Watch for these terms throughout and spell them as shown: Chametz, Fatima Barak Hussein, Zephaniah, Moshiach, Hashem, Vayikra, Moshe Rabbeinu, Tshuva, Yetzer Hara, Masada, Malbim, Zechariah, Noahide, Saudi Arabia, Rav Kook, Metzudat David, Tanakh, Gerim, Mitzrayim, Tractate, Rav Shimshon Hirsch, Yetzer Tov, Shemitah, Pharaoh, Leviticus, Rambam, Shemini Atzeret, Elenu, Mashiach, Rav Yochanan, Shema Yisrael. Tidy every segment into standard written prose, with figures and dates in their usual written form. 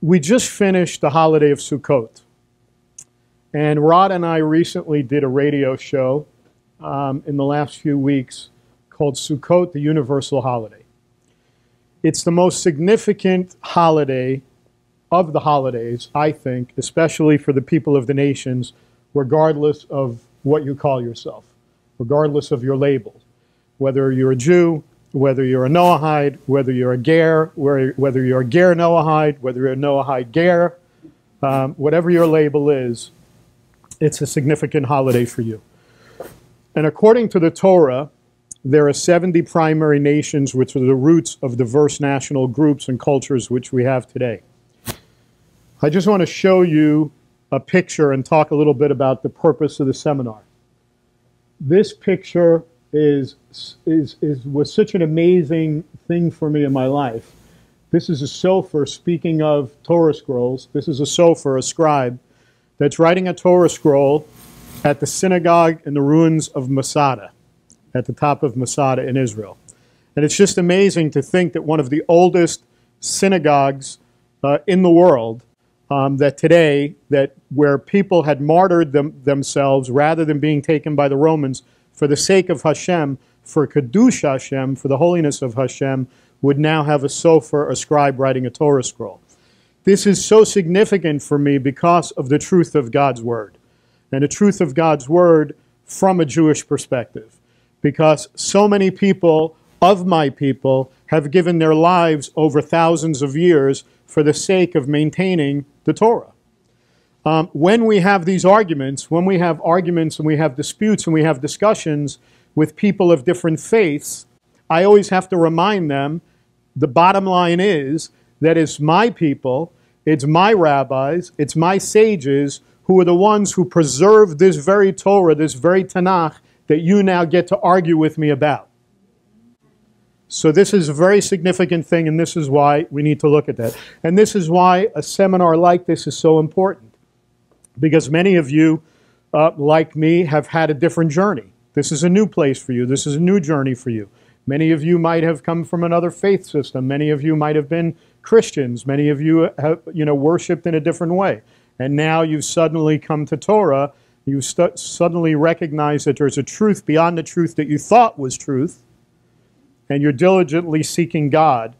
We just finished the holiday of Sukkot. And Rod and I recently did a radio show in the last few weeks called Sukkot, the Universal Holiday. It's the most significant holiday of the holidays, I think, especially for the people of the nations, regardless of what you call yourself, regardless of your label, whether you're a Jew, whether you're a Noahide, whether you're a Ger, whether you're a Ger Noahide, whether you're a Noahide Ger, whatever your label is, it's a significant holiday for you. And according to the Torah, there are 70 primary nations, which are the roots of diverse national groups and cultures which we have today. I just want to show you a picture and talk a little bit about the purpose of the seminar. This picture was such an amazing thing for me in my life. This is a sofer, speaking of Torah scrolls. This is a sofer, a scribe, that's writing a Torah scroll at the synagogue in the ruins of Masada, at the top of Masada in Israel. And it's just amazing to think that one of the oldest synagogues in the world, that today, that where people had martyred themselves rather than being taken by the Romans for the sake of Hashem, for Kedush Hashem, for the holiness of Hashem, would now have a sofer, a scribe, writing a Torah scroll. This is so significant for me because of the truth of God's Word, and the truth of God's Word from a Jewish perspective, because so many people of my people have given their lives over thousands of years for the sake of maintaining the Torah. When we have these arguments, when we have arguments and we have disputes and we have discussions with people of different faiths, I always have to remind them, the bottom line is that it's my people, it's my rabbis, it's my sages who are the ones who preserve this very Torah, this very Tanakh that you now get to argue with me about. So this is a very significant thing, and this is why we need to look at that. And this is why a seminar like this is so important, because many of you, like me, have had a different journey. This is a new place for you. This is a new journey for you. Many of you might have come from another faith system. Many of you might have been Christians. Many of you have, worshipped in a different way. And now you've suddenly come to Torah. You suddenly recognize that there's a truth beyond the truth that you thought was truth. And you're diligently seeking God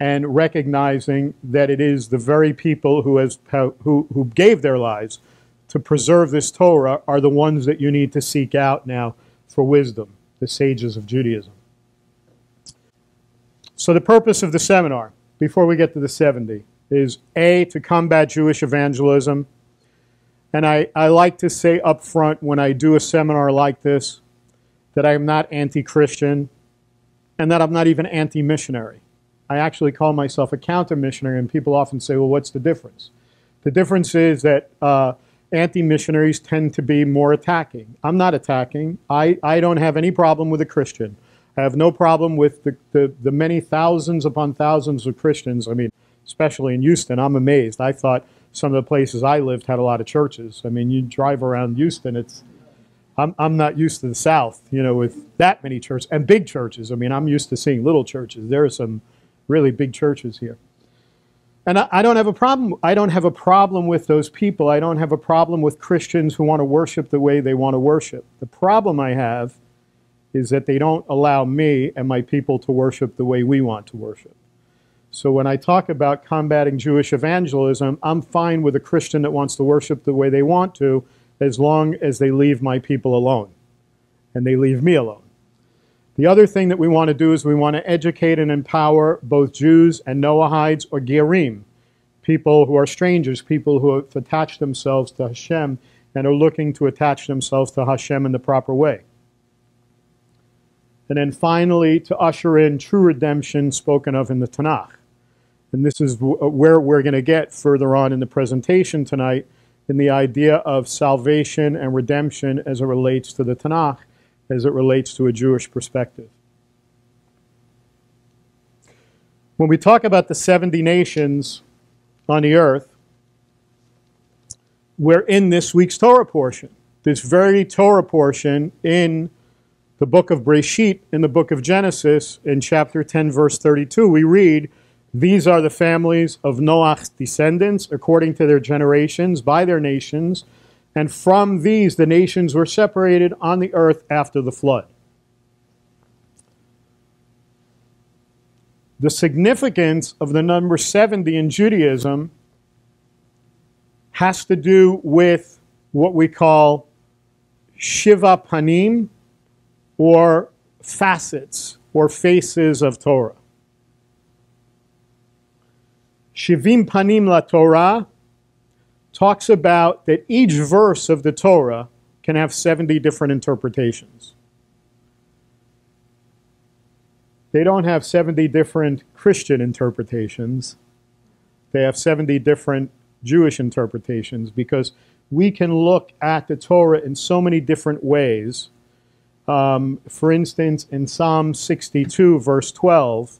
and recognizing that it is the very people who gave their lives to preserve this Torah are the ones that you need to seek out now for wisdom, the sages of Judaism. So the purpose of the seminar, before we get to the 70, is A, to combat Jewish evangelism. And I like to say up front when I do a seminar like this that I am not anti-Christian, and that I'm not even anti-missionary. I actually call myself a counter-missionary, and people often say, well, what's the difference? The difference is that anti-missionaries tend to be more attacking. I'm not attacking. I don't have any problem with a Christian. I have no problem with the many thousands upon thousands of Christians. I mean, especially in Houston, I'm amazed. I thought some of the places I lived had a lot of churches. I mean, you drive around Houston, it's... I'm not used to the South, with that many churches, and big churches. I mean, I'm used to seeing little churches. There are some really big churches here. And I don't have a problem. I don't have a problem with those people. I don't have a problem with Christians who want to worship the way they want to worship. The problem I have is that they don't allow me and my people to worship the way we want to worship. So when I talk about combating Jewish evangelism, I'm fine with a Christian that wants to worship the way they want to, as long as they leave my people alone and they leave me alone. The other thing that we want to do is we want to educate and empower both Jews and Noahides or Gerim, people who are strangers, people who have attached themselves to Hashem and are looking to attach themselves to Hashem in the proper way. And then finally, to usher in true redemption spoken of in the Tanakh. And this is where we're going to get further on in the presentation tonight, in the idea of salvation and redemption as it relates to the Tanakh, as it relates to a Jewish perspective. When we talk about the 70 nations on the earth, we're in this week's Torah portion, this very Torah portion in the book of Breshit, in the book of Genesis, in chapter 10, verse 32, we read, These are the families of Noah's descendants, according to their generations, by their nations. And from these the nations were separated on the earth after the flood. The significance of the number 70 in Judaism has to do with what we call Shiva Panim, or facets or faces of Torah. Shivim Panim la Torah talks about that each verse of the Torah can have 70 different interpretations. They don't have 70 different Christian interpretations. They have 70 different Jewish interpretations, because we can look at the Torah in so many different ways. For instance, in Psalm 62, verse 12,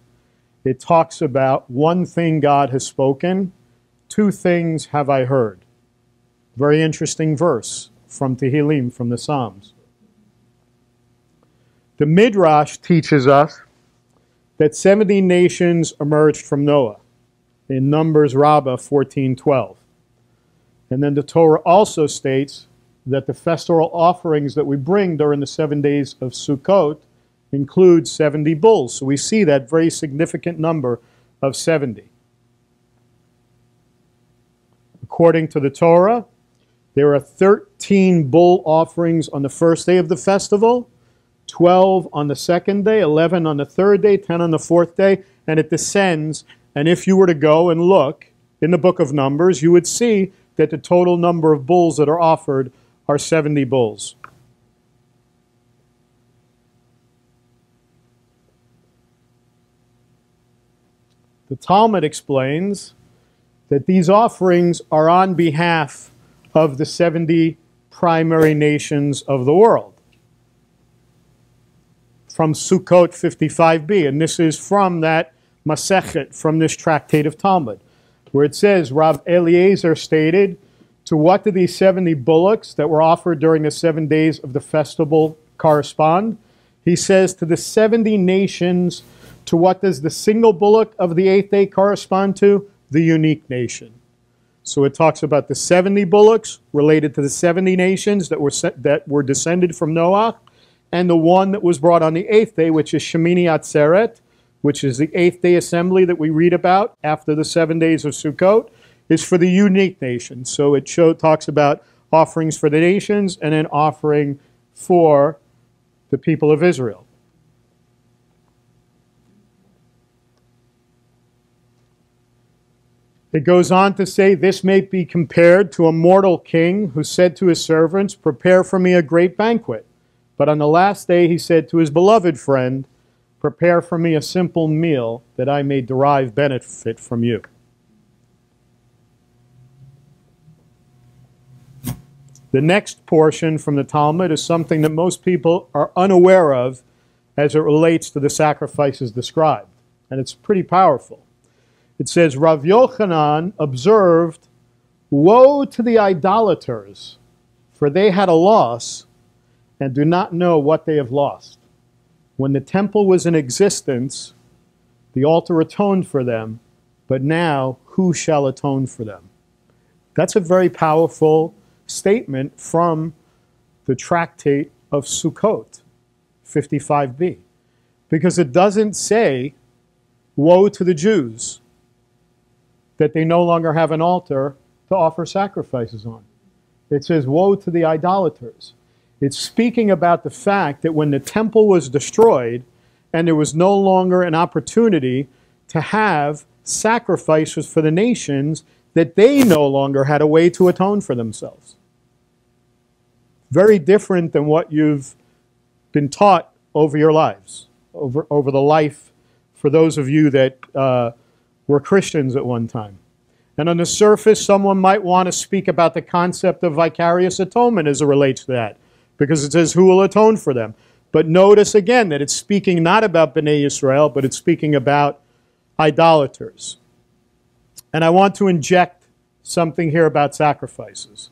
it talks about one thing God has spoken, two things have I heard. Very interesting verse from Tehillim, from the Psalms. The Midrash teaches us that 70 nations emerged from Noah in Numbers Rabbah 14:12. And then the Torah also states that the festival offerings that we bring during the 7 days of Sukkot include 70 bulls. So we see that very significant number of 70. According to the Torah, there are 13 bull offerings on the first day of the festival, 12 on the second day, 11 on the third day, 10 on the fourth day, and it descends. And if you were to go and look in the book of Numbers, you would see that the total number of bulls that are offered are 70 bulls. The Talmud explains that these offerings are on behalf of the 70 primary nations of the world, from Sukkot 55b, and this is from that Masechet, from this Tractate of Talmud, where it says, Rav Eliezer stated, to what do these 70 bullocks that were offered during the 7 days of the festival correspond? He says, to the 70 nations. To what does the single bullock of the 8th day correspond to? The unique nation. So it talks about the 70 bullocks related to the 70 nations that were descended from Noah, and the one that was brought on the 8th day, which is Shemini Atzeret, which is the 8th day assembly that we read about after the 7 days of Sukkot, is for the unique nation. So it talks about offerings for the nations and an offering for the people of Israel. It goes on to say, this may be compared to a mortal king who said to his servants, prepare for me a great banquet. But on the last day he said to his beloved friend, prepare for me a simple meal that I may derive benefit from you. The next portion from the Talmud is something that most people are unaware of as it relates to the sacrifices described. And it's pretty powerful. It says, Rav Yochanan observed, woe to the idolaters, for they had a loss, and do not know what they have lost. When the temple was in existence, the altar atoned for them, but now who shall atone for them? That's a very powerful statement from the Tractate of Sukkot, 55b, because it doesn't say, woe to the Jews, that they no longer have an altar to offer sacrifices on. It says, woe to the idolaters. It's speaking about the fact that when the temple was destroyed and there was no longer an opportunity to have sacrifices for the nations, that they no longer had a way to atone for themselves. Very different than what you've been taught over your lives, over the life for those of you that were Christians at one time. And on the surface, someone might want to speak about the concept of vicarious atonement as it relates to that, because it says, who will atone for them? But notice again that it's speaking not about B'nai Yisrael, but it's speaking about idolaters. And I want to inject something here about sacrifices.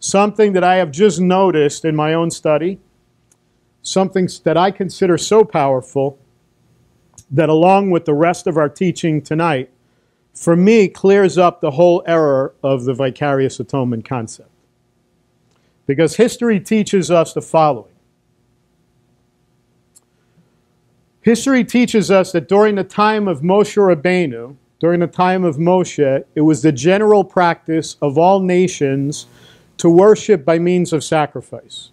Something that I have just noticed in my own study, something that I consider so powerful that along with the rest of our teaching tonight, for me, clears up the whole error of the vicarious atonement concept. Because history teaches us the following. History teaches us that during the time of Moshe Rabbeinu, during the time of Moshe, it was the general practice of all nations to worship by means of sacrifice.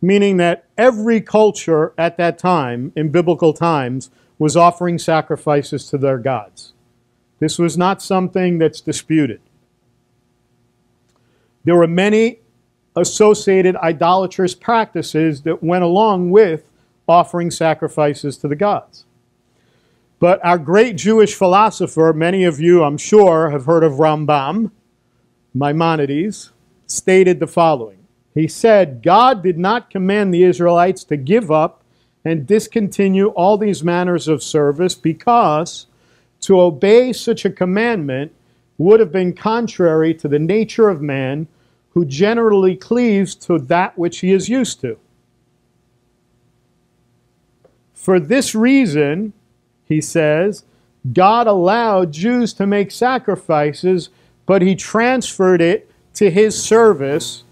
Meaning that every culture at that time, in biblical times, was offering sacrifices to their gods. This was not something that's disputed. There were many associated idolatrous practices that went along with offering sacrifices to the gods. But our great Jewish philosopher, many of you I'm sure have heard of Rambam, Maimonides, stated the following. He said, God did not command the Israelites to give up and discontinue all these manners of service because to obey such a commandment would have been contrary to the nature of man who generally cleaves to that which he is used to. For this reason, he says, God allowed Jews to make sacrifices, but he transferred it to his service,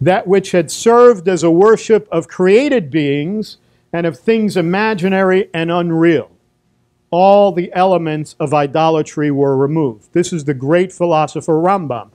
that which had served as a worship of created beings and of things imaginary and unreal. All the elements of idolatry were removed. This is the great philosopher Rambam,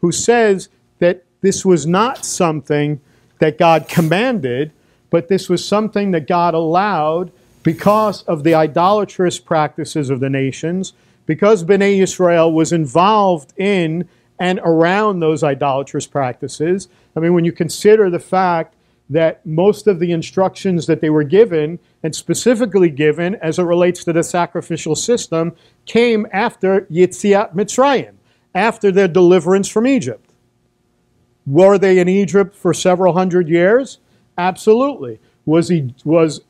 who says that this was not something that God commanded, but this was something that God allowed because of the idolatrous practices of the nations, because B'nai Yisrael was involved in and around those idolatrous practices. I mean, when you consider the fact that most of the instructions that they were given, and specifically given as it relates to the sacrificial system, came after Yetziat Mitzrayim, after their deliverance from Egypt. Were they in Egypt for several hundred years? Absolutely. Was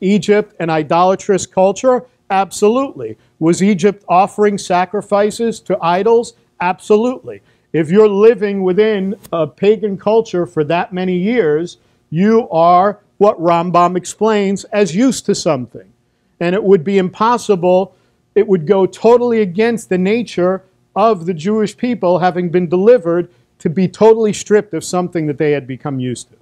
Egypt an idolatrous culture? Absolutely. Was Egypt offering sacrifices to idols? Absolutely. If you're living within a pagan culture for that many years, you are what Rambam explains as used to something. And it would be impossible, it would go totally against the nature of the Jewish people having been delivered to be totally stripped of something that they had become used to.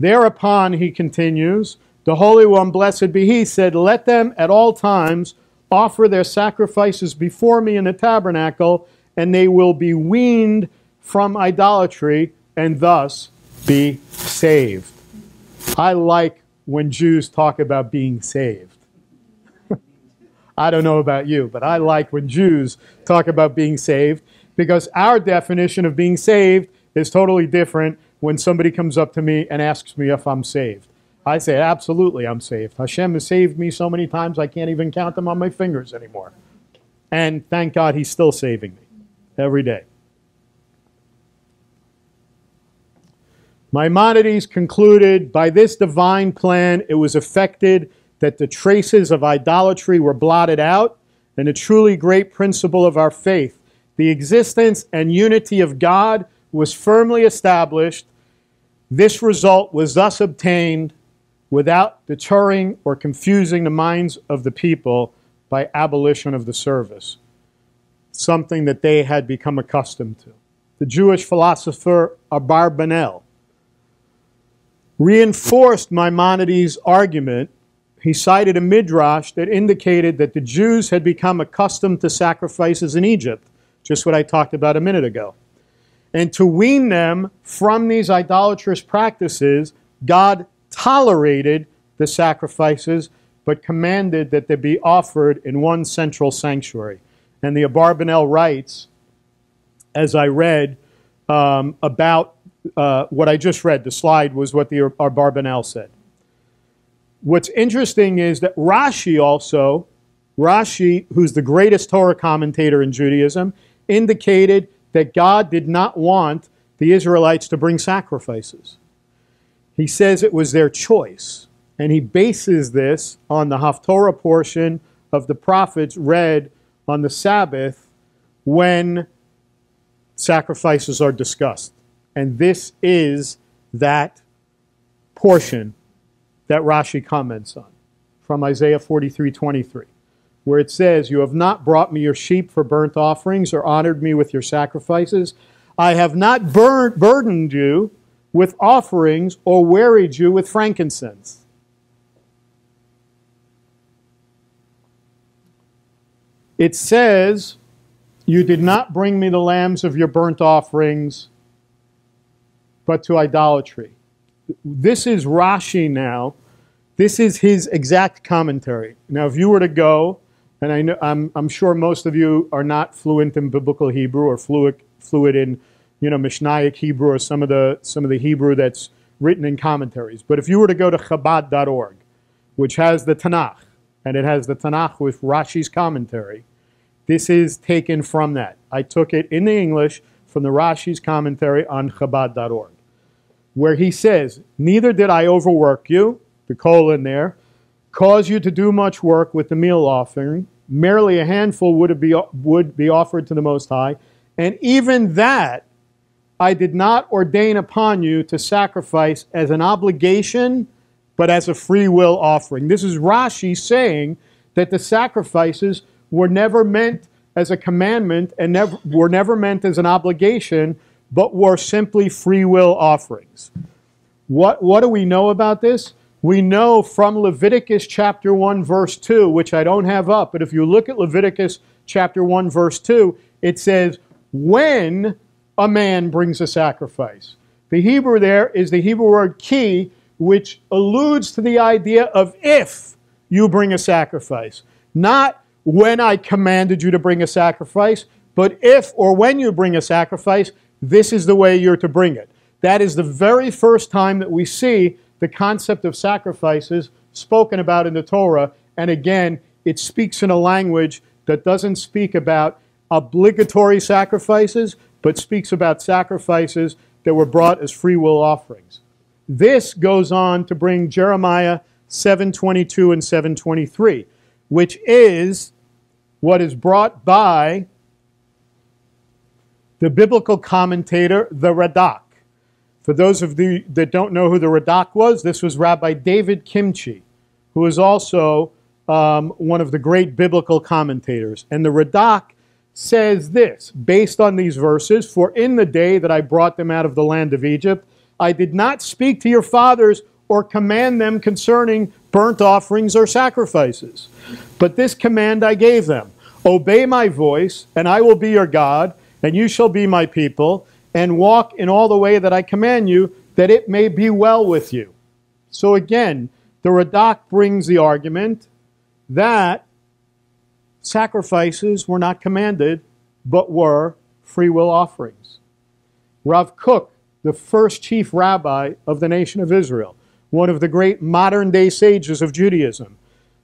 Thereupon, he continues, the Holy One, blessed be He, said, let them at all times offer their sacrifices before me in the tabernacle, and they will be weaned from idolatry and thus be saved. I like when Jews talk about being saved. I don't know about you, but I like when Jews talk about being saved, because our definition of being saved is totally different when somebody comes up to me and asks me if I'm saved. I say, absolutely, I'm saved. Hashem has saved me so many times I can't even count them on my fingers anymore. And thank God He's still saving me every day. Maimonides concluded, by this divine plan it was effected that the traces of idolatry were blotted out, and the truly great principle of our faith, the existence and unity of God, was firmly established. This result was thus obtained without deterring or confusing the minds of the people by abolition of the service, something that they had become accustomed to. The Jewish philosopher Abarbanel reinforced Maimonides' argument. He cited a Midrash that indicated that the Jews had become accustomed to sacrifices in Egypt, just what I talked about a minute ago. And to wean them from these idolatrous practices, God tolerated the sacrifices, but commanded that they be offered in one central sanctuary. And the Abarbanel writes, as I read about what I just read, the slide was what the Abarbanel said. What's interesting is that Rashi also, Rashi, who's the greatest Torah commentator in Judaism, indicated that God did not want the Israelites to bring sacrifices. He says it was their choice. And he bases this on the Haftorah portion of the prophets read on the Sabbath when sacrifices are discussed. And this is that portion that Rashi comments on. from Isaiah 43:23, where it says, "You have not brought me your sheep for burnt offerings or honored me with your sacrifices. I have not burdened you with offerings or wearied you with frankincense." It says, "You did not bring me the lambs of your burnt offerings, but to idolatry." This is Rashi now. This is his exact commentary. Now, if you were to go, and I know, I'm sure most of you are not fluent in biblical Hebrew or fluid in, you know, Mishnaic Hebrew or some of the Hebrew that's written in commentaries. But if you were to go to Chabad.org, which has the Tanakh, and it has the Tanakh with Rashi's commentary, this is taken from that. I took it in the English from the Rashi's commentary on Chabad.org, where he says, "Neither did I overwork you," the colon there, "cause you to do much work with the meal offering. Merely a handful would be offered to the Most High, and even that I did not ordain upon you to sacrifice as an obligation, but as a free will offering." This is Rashi saying that the sacrifices were never meant as a commandment and were never meant as an obligation, but were simply free will offerings. What do we know about this? We know from Leviticus chapter 1 verse 2, which I don't have up, but if you look at Leviticus chapter 1 verse 2, it says, "When a man brings a sacrifice." The Hebrew there is the Hebrew word ki, which alludes to the idea of if you bring a sacrifice. Not when I commanded you to bring a sacrifice, but if or when you bring a sacrifice, this is the way you're to bring it. That is the very first time that we see the concept of sacrifices spoken about in the Torah. And again, it speaks in a language that doesn't speak about obligatory sacrifices, but speaks about sacrifices that were brought as free will offerings. This goes on to bring Jeremiah 7:22 and 7:23, which is what is brought by the biblical commentator, the Radak. For those of you that don't know who the Radak was, this was Rabbi David Kimchi, who is also one of the great biblical commentators. And the Radak says this, based on these verses, "For in the day that I brought them out of the land of Egypt, I did not speak to your fathers or command them concerning burnt offerings or sacrifices. But this command I gave them, obey my voice, and I will be your God, and you shall be my people, and walk in all the way that I command you, that it may be well with you." So again, the Radak brings the argument that sacrifices were not commanded, but were free will offerings. Rav Kook, the first chief rabbi of the nation of Israel, one of the great modern-day sages of Judaism.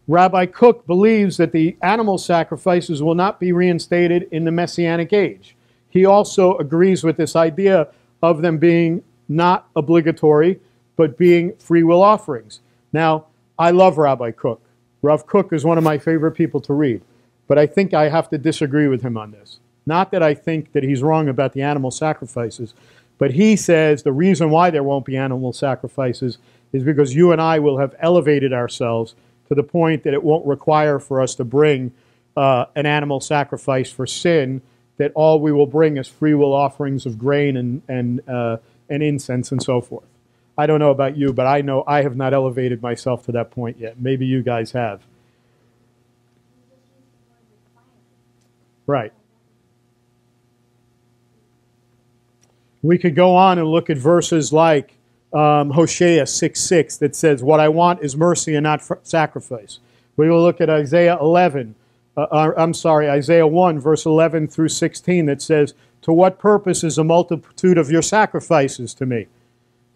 Rabbi Kook believes that the animal sacrifices will not be reinstated in the Messianic age. He also agrees with this idea of them being not obligatory, but being free will offerings. Now, I love Rabbi Kook. Rav Kook is one of my favorite people to read, but I think I have to disagree with him on this. Not that I think that he's wrong about the animal sacrifices, but he says the reason why there won't be animal sacrifices is because you and I will have elevated ourselves to the point that it won't require for us to bring an animal sacrifice for sin, that all we will bring is free will offerings of grain and incense and so forth. I don't know about you, but I know I have not elevated myself to that point yet. Maybe you guys have. Right. We could go on and look at verses like Hosea 6:6 that says, "What I want is mercy and not sacrifice." We will look at Isaiah 1, verse 11 through 16 that says, "To what purpose is a multitude of your sacrifices to me?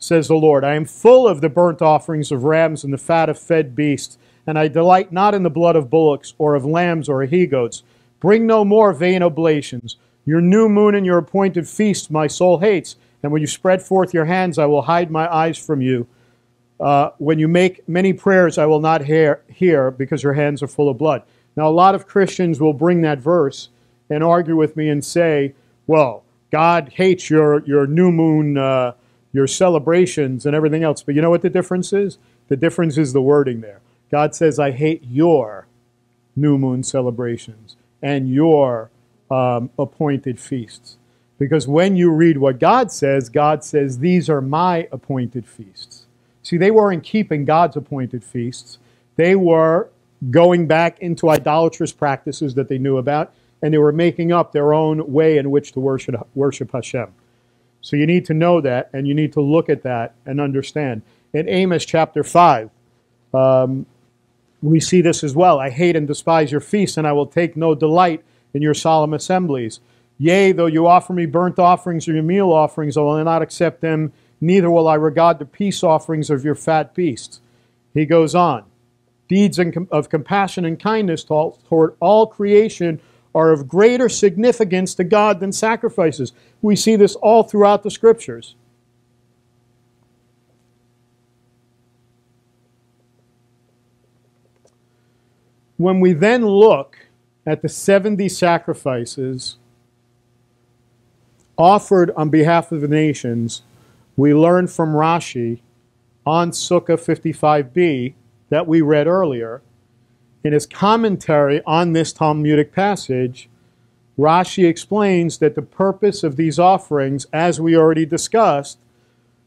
Says the Lord, I am full of the burnt offerings of rams and the fat of fed beasts, and I delight not in the blood of bullocks or of lambs or he goats. Bring no more vain oblations. Your new moon and your appointed feast my soul hates, and when you spread forth your hands I will hide my eyes from you. When you make many prayers I will not hear, because your hands are full of blood." Now a lot of Christians will bring that verse and argue with me and say, well, God hates your new moon, your celebrations and everything else. But you know what the difference is? The difference is the wording there. God says, I hate your new moon celebrations and your appointed feasts. Because when you read what God says, these are my appointed feasts. See, they weren't keeping God's appointed feasts. They were going back into idolatrous practices that they knew about, and they were making up their own way in which to worship Hashem. So you need to know that, and you need to look at that and understand. In Amos chapter 5, we see this as well. I hate and despise your feasts, and I will take no delight in your solemn assemblies. Yea, though you offer me burnt offerings or your meal offerings, I will not accept them, neither will I regard the peace offerings of your fat beasts. He goes on. Deeds of compassion and kindness toward all creation are of greater significance to God than sacrifices. We see this all throughout the Scriptures. When we then look at the 70 sacrifices offered on behalf of the nations, we learn from Rashi on Sukkah 55b that we read earlier. In his commentary on this Talmudic passage, Rashi explains that the purpose of these offerings, as we already discussed,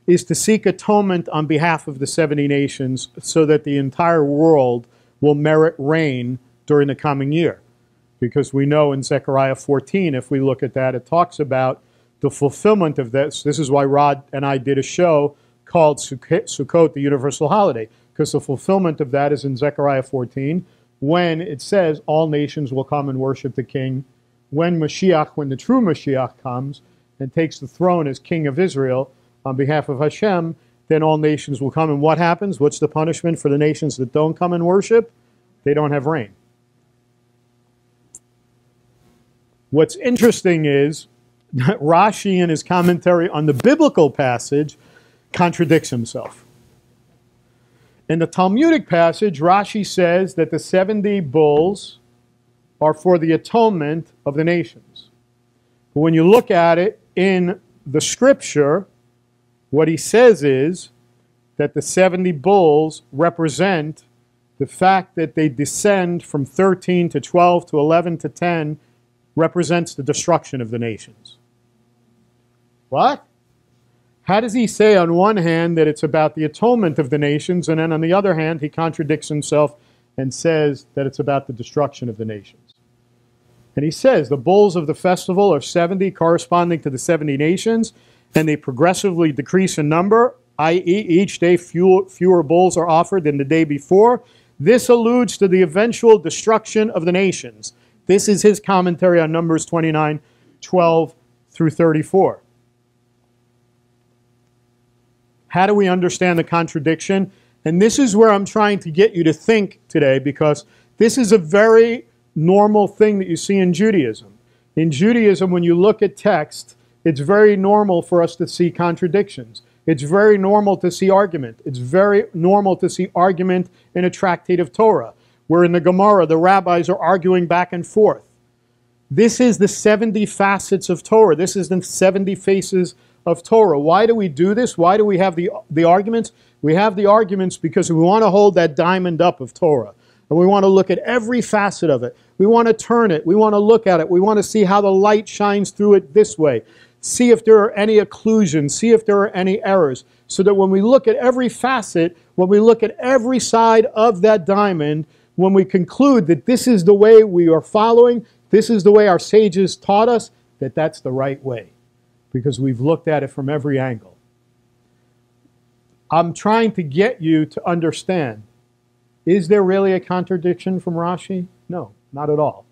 is to seek atonement on behalf of the 70 nations so that the entire world will merit rain during the coming year. Because we know in Zechariah 14, if we look at that, it talks about the fulfillment of this. This is why Rod and I did a show called Sukkot, the Universal Holiday, because the fulfillment of that is in Zechariah 14, when it says all nations will come and worship the King, when Mashiach, when the true Mashiach comes and takes the throne as King of Israel on behalf of Hashem, then all nations will come. And what happens? What's the punishment for the nations that don't come and worship? They don't have rain. What's interesting is that Rashi, in his commentary on the biblical passage, contradicts himself. In the Talmudic passage, Rashi says that the 70 bulls are for the atonement of the nations. But when you look at it in the Scripture, what he says is that the 70 bulls represent the fact that they descend from 13 to 12 to 11 to 10, represents the destruction of the nations. What? How does he say on one hand that it's about the atonement of the nations, and then on the other hand he contradicts himself and says that it's about the destruction of the nations? And he says the bulls of the festival are 70 corresponding to the 70 nations, and they progressively decrease in number, i.e. each day fewer bulls are offered than the day before. This alludes to the eventual destruction of the nations. This is his commentary on Numbers 29, 12 through 34. How do we understand the contradiction? And this is where I'm trying to get you to think today, because this is a very normal thing that you see in Judaism. In Judaism, when you look at text, it's very normal for us to see contradictions. It's very normal to see argument. It's very normal to see argument in a tractate of Torah, where in the Gemara, the rabbis are arguing back and forth. This is the 70 facets of Torah. This is the 70 faces of Torah. Why do we do this? Why do we have the arguments? We have the arguments because we want to hold that diamond up of Torah. And we want to look at every facet of it. We want to turn it. We want to look at it. We want to see how the light shines through it this way. See if there are any occlusions. See if there are any errors. So that when we look at every facet, when we look at every side of that diamond, when we conclude that this is the way we are following, this is the way our sages taught us, that that's the right way, because we've looked at it from every angle. I'm trying to get you to understand, is there really a contradiction from Rashi? No, not at all.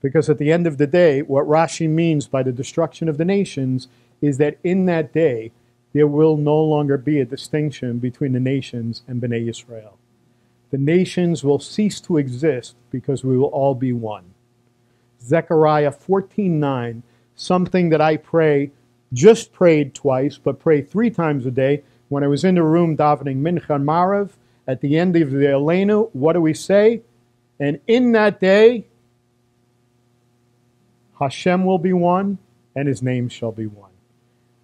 Because at the end of the day, what Rashi means by the destruction of the nations is that in that day, there will no longer be a distinction between the nations and B'nai Yisrael. The nations will cease to exist because we will all be one. Zechariah 14:9, something that I pray just prayed twice, but prayed 3 times a day. When I was in the room davening Mincha and Maariv, at the end of the Elenu, what do we say? And in that day, Hashem will be one, and His name shall be one.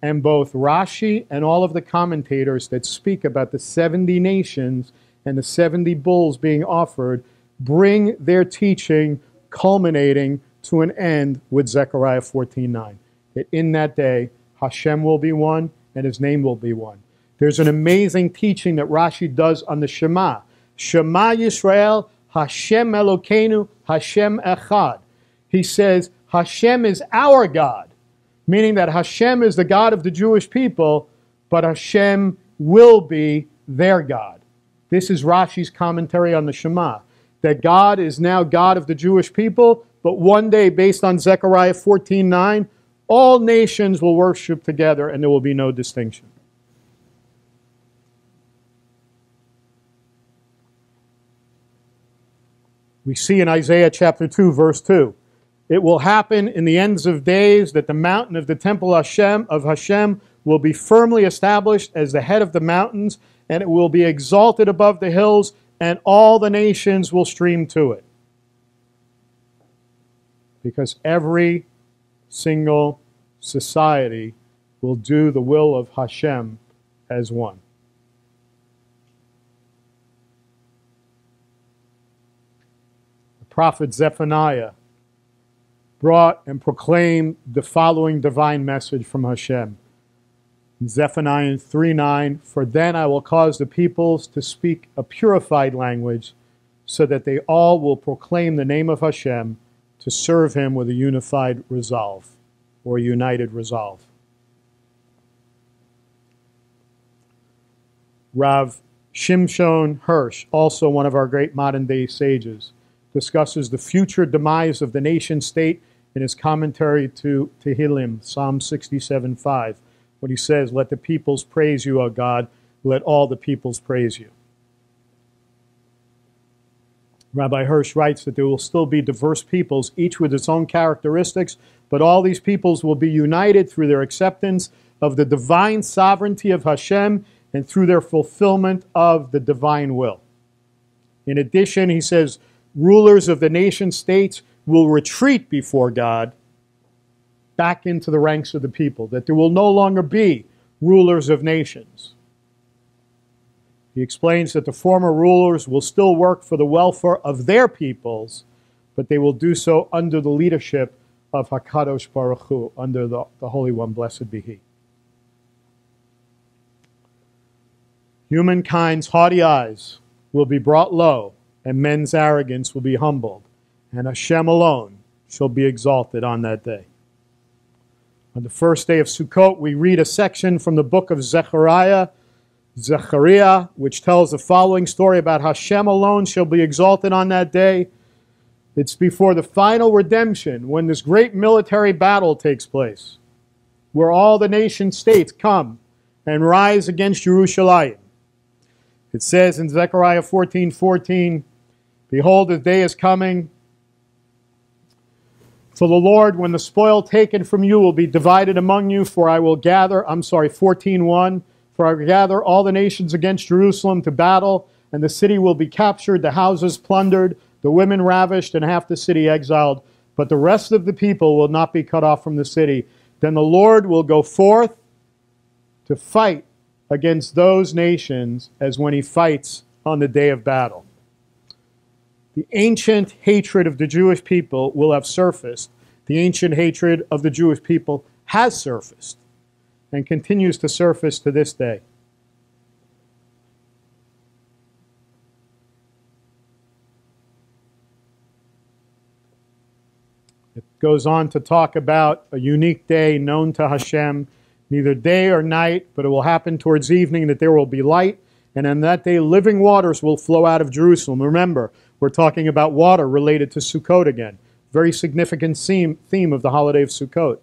And both Rashi and all of the commentators that speak about the 70 nations and the 70 bulls being offered bring their teaching, culminating to an end with Zechariah 14:9. That in that day, Hashem will be one and his name will be one. There's an amazing teaching that Rashi does on the Shema. Shema Yisrael, Hashem Elokeinu, Hashem Echad. He says, Hashem is our God, meaning that Hashem is the God of the Jewish people, but Hashem will be their God. This is Rashi's commentary on the Shema, that God is now God of the Jewish people, but one day, based on Zechariah 14:9, all nations will worship together and there will be no distinction. We see in Isaiah chapter 2, verse 2, it will happen in the ends of days that the mountain of the temple of Hashem will be firmly established as the head of the mountains, and it will be exalted above the hills, and all the nations will stream to it. Because every single society will do the will of Hashem as one. The prophet Zephaniah brought and proclaimed the following divine message from Hashem. In Zephaniah 3:9, for then I will cause the peoples to speak a purified language, so that they all will proclaim the name of Hashem, to serve him with a unified resolve, or a united resolve. Rav Shimshon Hirsch, also one of our great modern-day sages, discusses the future demise of the nation-state in his commentary to Tehillim, Psalm 67:5, when he says, let the peoples praise you, O God, let all the peoples praise you. Rabbi Hirsch writes that there will still be diverse peoples, each with its own characteristics, but all these peoples will be united through their acceptance of the divine sovereignty of Hashem and through their fulfillment of the divine will. In addition, he says, rulers of the nation states will retreat before God back into the ranks of the people, that there will no longer be rulers of nations. He explains that the former rulers will still work for the welfare of their peoples, but they will do so under the leadership of HaKadosh Baruch Hu, under the Holy One, blessed be He. Humankind's haughty eyes will be brought low, and men's arrogance will be humbled, and Hashem alone shall be exalted on that day. On the first day of Sukkot, we read a section from the book of Zechariah, which tells the following story about Hashem alone shall be exalted on that day. It's before the final redemption, when this great military battle takes place, where all the nation states come and rise against Jerusalem. It says in Zechariah 14:14, behold, the day is coming for the Lord, when the spoil taken from you will be divided among you, for I will gather, 14:1, for I will gather all the nations against Jerusalem to battle, and the city will be captured, the houses plundered, the women ravished, and half the city exiled. But the rest of the people will not be cut off from the city. Then the Lord will go forth to fight against those nations, as when he fights on the day of battle. The ancient hatred of the Jewish people will have surfaced. The ancient hatred of the Jewish people has surfaced, and continues to surface to this day. It goes on to talk about a unique day known to Hashem, neither day or night, but it will happen towards evening, that there will be light, and on that day living waters will flow out of Jerusalem. Remember, we're talking about water related to Sukkot again. Very significant theme of the holiday of Sukkot.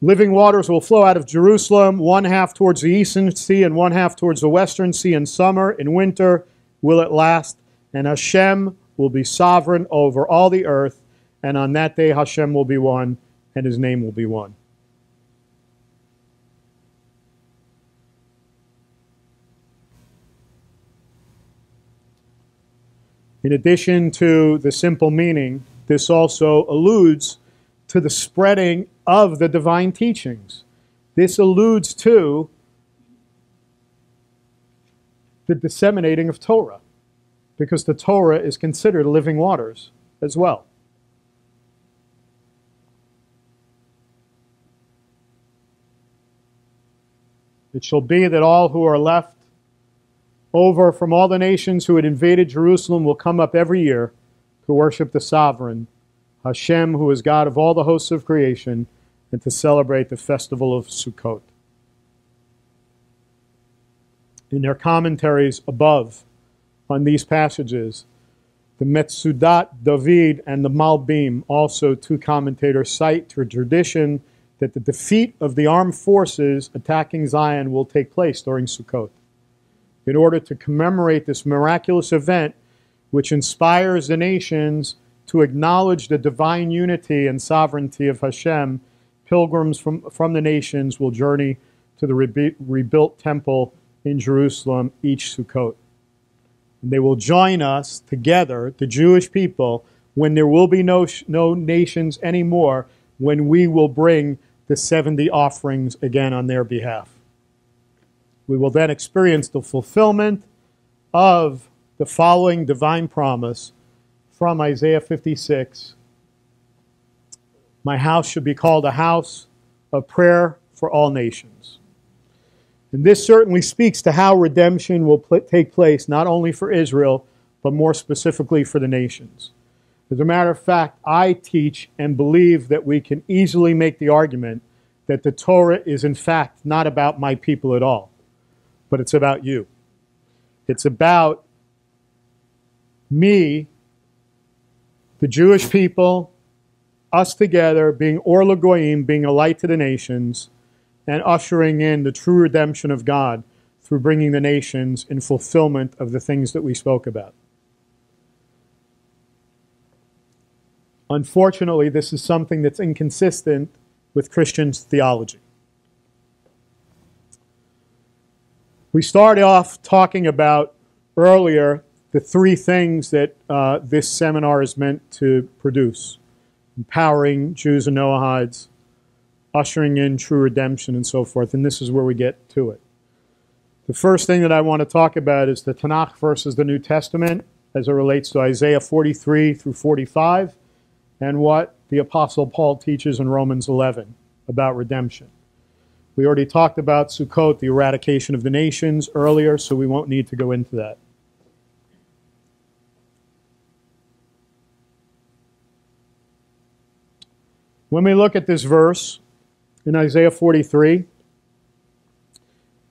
Living waters will flow out of Jerusalem, one half towards the eastern sea and one half towards the western sea. In summer, in winter will it last. And Hashem will be sovereign over all the earth. And on that day Hashem will be one, and his name will be one. In addition to the simple meaning, this also alludes to the spreading of the divine teachings. This alludes to the disseminating of Torah, because the Torah is considered living waters as well. It shall be that all who are left over from all the nations who had invaded Jerusalem will come up every year to worship the Sovereign, Hashem, who is God of all the hosts of creation, and to celebrate the festival of Sukkot. In their commentaries above on these passages, the Metzudat David and the Malbim, also two commentators, cite to a tradition that the defeat of the armed forces attacking Zion will take place during Sukkot, in order to commemorate this miraculous event which inspires the nations to acknowledge the divine unity and sovereignty of Hashem. Pilgrims from the nations will journey to the rebuilt temple in Jerusalem each Sukkot. And they will join us together, the Jewish people, when there will be no nations anymore, when we will bring the 70 offerings again on their behalf. We will then experience the fulfillment of the following divine promise from Isaiah 56. My house should be called a house of prayer for all nations. And this certainly speaks to how redemption will take place, not only for Israel, but more specifically for the nations. As a matter of fact, I teach and believe that we can easily make the argument that the Torah is in fact not about my people at all, but it's about you. It's about me, the Jewish people, us together, being Or LaGoyim, being a light to the nations, and ushering in the true redemption of God through bringing the nations in fulfillment of the things that we spoke about. Unfortunately, this is something that's inconsistent with Christian theology. We started off talking about earlier the three things that this seminar is meant to produce: empowering Jews and Noahides, ushering in true redemption, and so forth. And this is where we get to it. The first thing that I want to talk about is the Tanakh versus the New Testament as it relates to Isaiah 43 through 45 and what the Apostle Paul teaches in Romans 11 about redemption. We already talked about Sukkot, the eradication of the nations, earlier, so we won't need to go into that. When we look at this verse in Isaiah 43,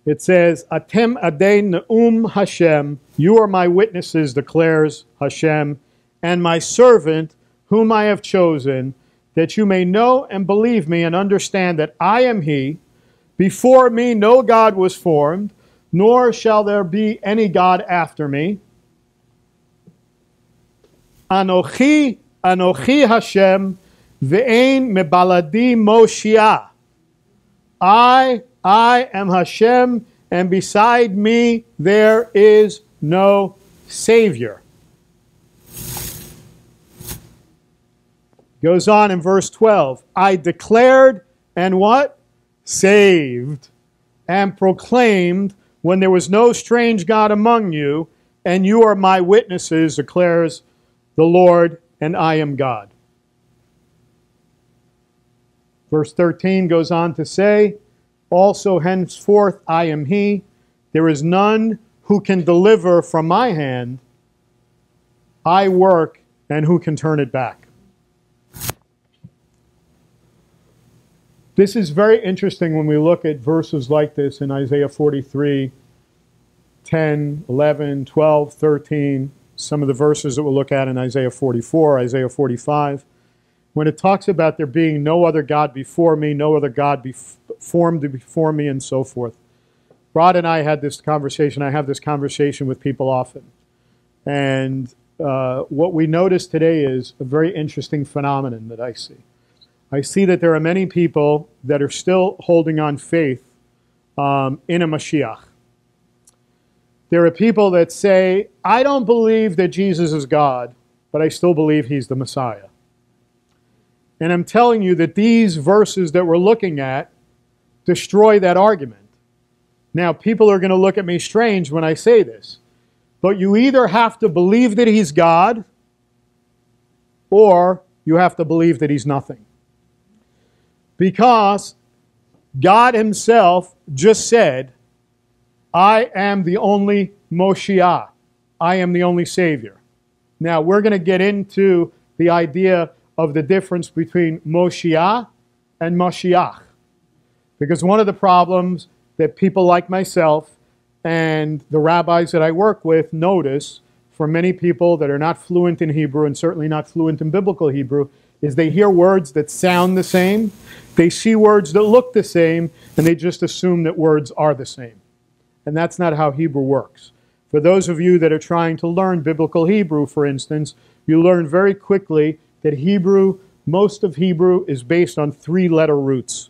it says, Atem adei ne'um Hashem, you are my witnesses, declares Hashem, and my servant, whom I have chosen, that you may know and believe me and understand that I am He. Before me no God was formed, nor shall there be any God after me. Anochi, Anochi Hashem, Ve'ein mebaladi Moshiach. I am Hashem, and beside me there is no Savior. Goes on in verse 12. I declared and what? Saved and proclaimed when there was no strange God among you, and you are my witnesses, declares the Lord, and I am God. Verse 13 goes on to say, also henceforth I am He. There is none who can deliver from my hand. I work, and who can turn it back? This is very interesting when we look at verses like this in Isaiah 43, 10, 11, 12, 13, some of the verses that we'll look at in Isaiah 44, Isaiah 45, when it talks about there being no other God before me, no other God formed before me, and so forth. Rod and I had this conversation. I have this conversation with people often. And what we notice today is a very interesting phenomenon that I see. I see that there are many people that are still holding on faith in a Mashiach. There are people that say, I don't believe that Jesus is God, but I still believe He's the Messiah. And I'm telling you that these verses that we're looking at destroy that argument. Now, people are going to look at me strange when I say this, but you either have to believe that he's God, or you have to believe that he's nothing. Because God himself just said, I am the only Moshiach. I am the only Savior. Now, we're going to get into the idea of the difference between Moshiach and Mashiach. Because one of the problems that people like myself and the rabbis that I work with notice for many people that are not fluent in Hebrew and certainly not fluent in biblical Hebrew is they hear words that sound the same, they see words that look the same, and they just assume that words are the same. And that's not how Hebrew works. For those of you that are trying to learn biblical Hebrew, for instance, you learn very quickly that Hebrew, most of Hebrew is based on three-letter roots.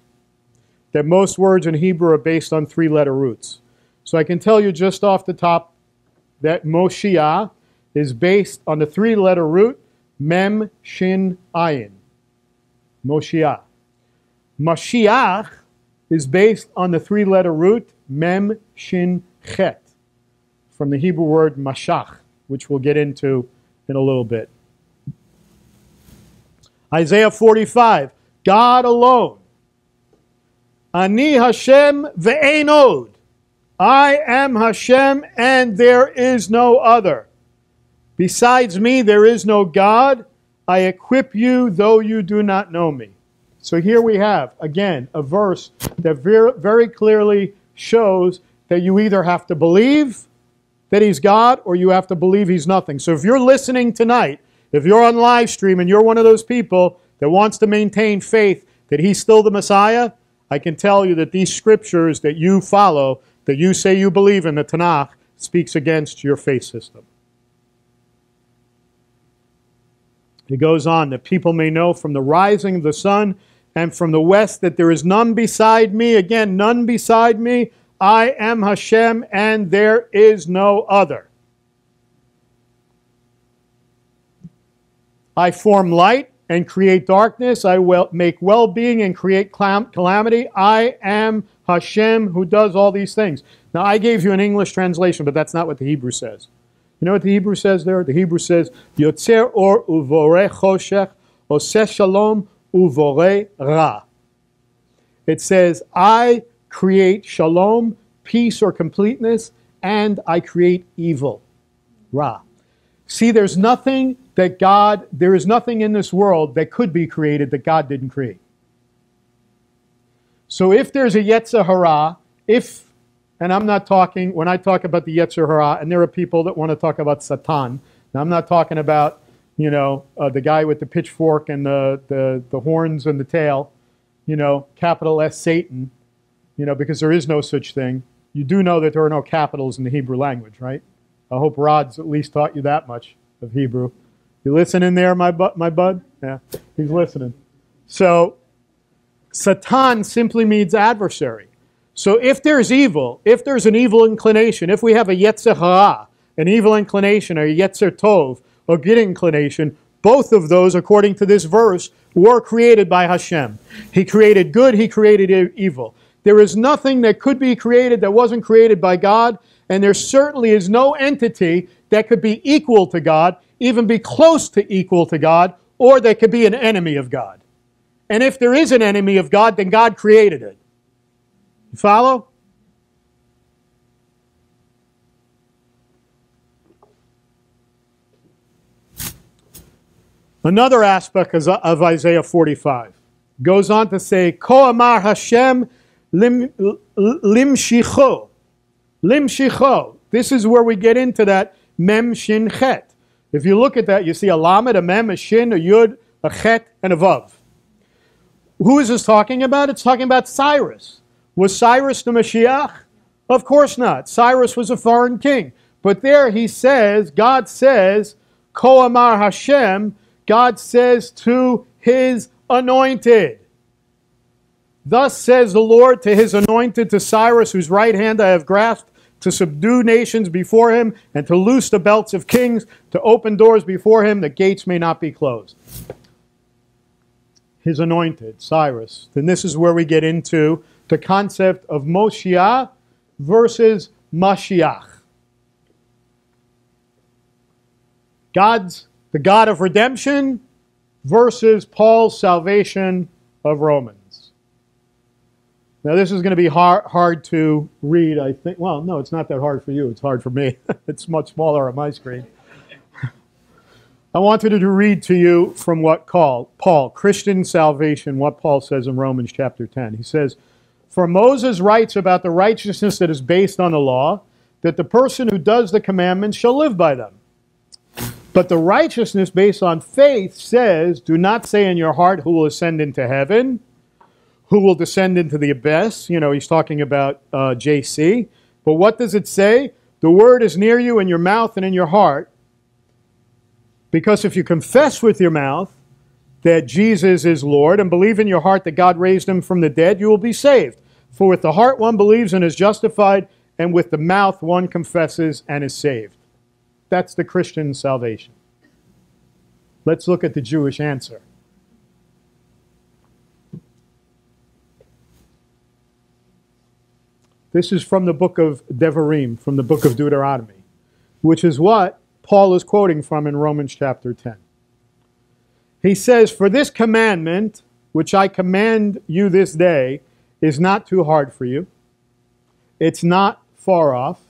That most words in Hebrew are based on three-letter roots. So I can tell you just off the top that Moshiach is based on the three-letter root Mem, Shin, Ayin. Moshiach. Mashiach is based on the three-letter root Mem, Shin, Chet, from the Hebrew word Mashach, which we'll get into in a little bit. Isaiah 45, God alone. Ani Hashem ve'ein od. I am Hashem and there is no other. Besides me there is no God. I equip you though you do not know me. So here we have, again, a verse that very clearly shows that you either have to believe that he's God or you have to believe he's nothing. So if you're listening tonight, if you're on live stream and you're one of those people that wants to maintain faith that he's still the Messiah, I can tell you that these scriptures that you follow, that you say you believe in, the Tanakh, speaks against your faith system. It goes on, that people may know from the rising of the sun and from the west that there is none beside me. Again, none beside me. I am Hashem and there is no other. I form light and create darkness. I will make well-being and create calamity. I am Hashem who does all these things. Now, I gave you an English translation, but that's not what the Hebrew says. You know what the Hebrew says there? The Hebrew says, Yotzer or uvoreh choshech, oseh shalom uvoreh ra. It says, I create shalom, peace or completeness, and I create evil, ra. See, there's nothing that God, there is nothing in this world that could be created that God didn't create. So if there's a Yetzer Hara, and I'm not talking, when I talk about the Yetzer Hara, and there are people that want to talk about Satan, now I'm not talking about, you know, the guy with the pitchfork and the horns and the tail, you know, capital S Satan, you know, because there is no such thing. You do know that there are no capitals in the Hebrew language, right? I hope Rod's at least taught you that much of Hebrew. You listening there, my bud? Yeah, he's listening. So, Satan simply means adversary. So if there's evil, if there's an evil inclination, if we have a Yetzer Hara, an evil inclination, or a Yetzer Tov, or good inclination, both of those, according to this verse, were created by Hashem. He created good, he created evil. There is nothing that could be created that wasn't created by God, and there certainly is no entity that could be equal to God, even be close to equal to God, or they could be an enemy of God. And if there is an enemy of God, then God created it. You follow? Another aspect of Isaiah 45 goes on to say, Ko amar Hashem limshicho. Limshicho. This is where we get into that mem shin chet. If you look at that, you see a lamed, a mem, a shin, a yud, a chet, and a vav. Who is this talking about? It's talking about Cyrus. Was Cyrus the Mashiach? Of course not. Cyrus was a foreign king. But there he says, God says, Ko amar Hashem, God says to his anointed. Thus says the Lord to his anointed, to Cyrus, whose right hand I have grasped, to subdue nations before him, and to loose the belts of kings, to open doors before him, the gates may not be closed. His anointed, Cyrus. Then this is where we get into the concept of Moshiach versus Mashiach. The God of redemption versus Paul's salvation of Romans. Now this is going to be hard to read, I think. Well, no, it's not that hard for you. It's hard for me. It's much smaller on my screen. I wanted to read to you from what Paul, Christian salvation, what Paul says in Romans chapter 10. He says, "For Moses writes about the righteousness that is based on the law, that the person who does the commandments shall live by them. But the righteousness based on faith says, do not say in your heart, who will ascend into heaven, who will descend into the abyss." You know, he's talking about JC. But what does it say? "The word is near you in your mouth and in your heart. Because if you confess with your mouth that Jesus is Lord and believe in your heart that God raised him from the dead, you will be saved. For with the heart one believes and is justified, and with the mouth one confesses and is saved." That's the Christian salvation. Let's look at the Jewish answer. This is from the book of Devarim, from the book of Deuteronomy, which is what Paul is quoting from in Romans chapter 10. He says, "For this commandment, which I command you this day, is not too hard for you. It's not far off.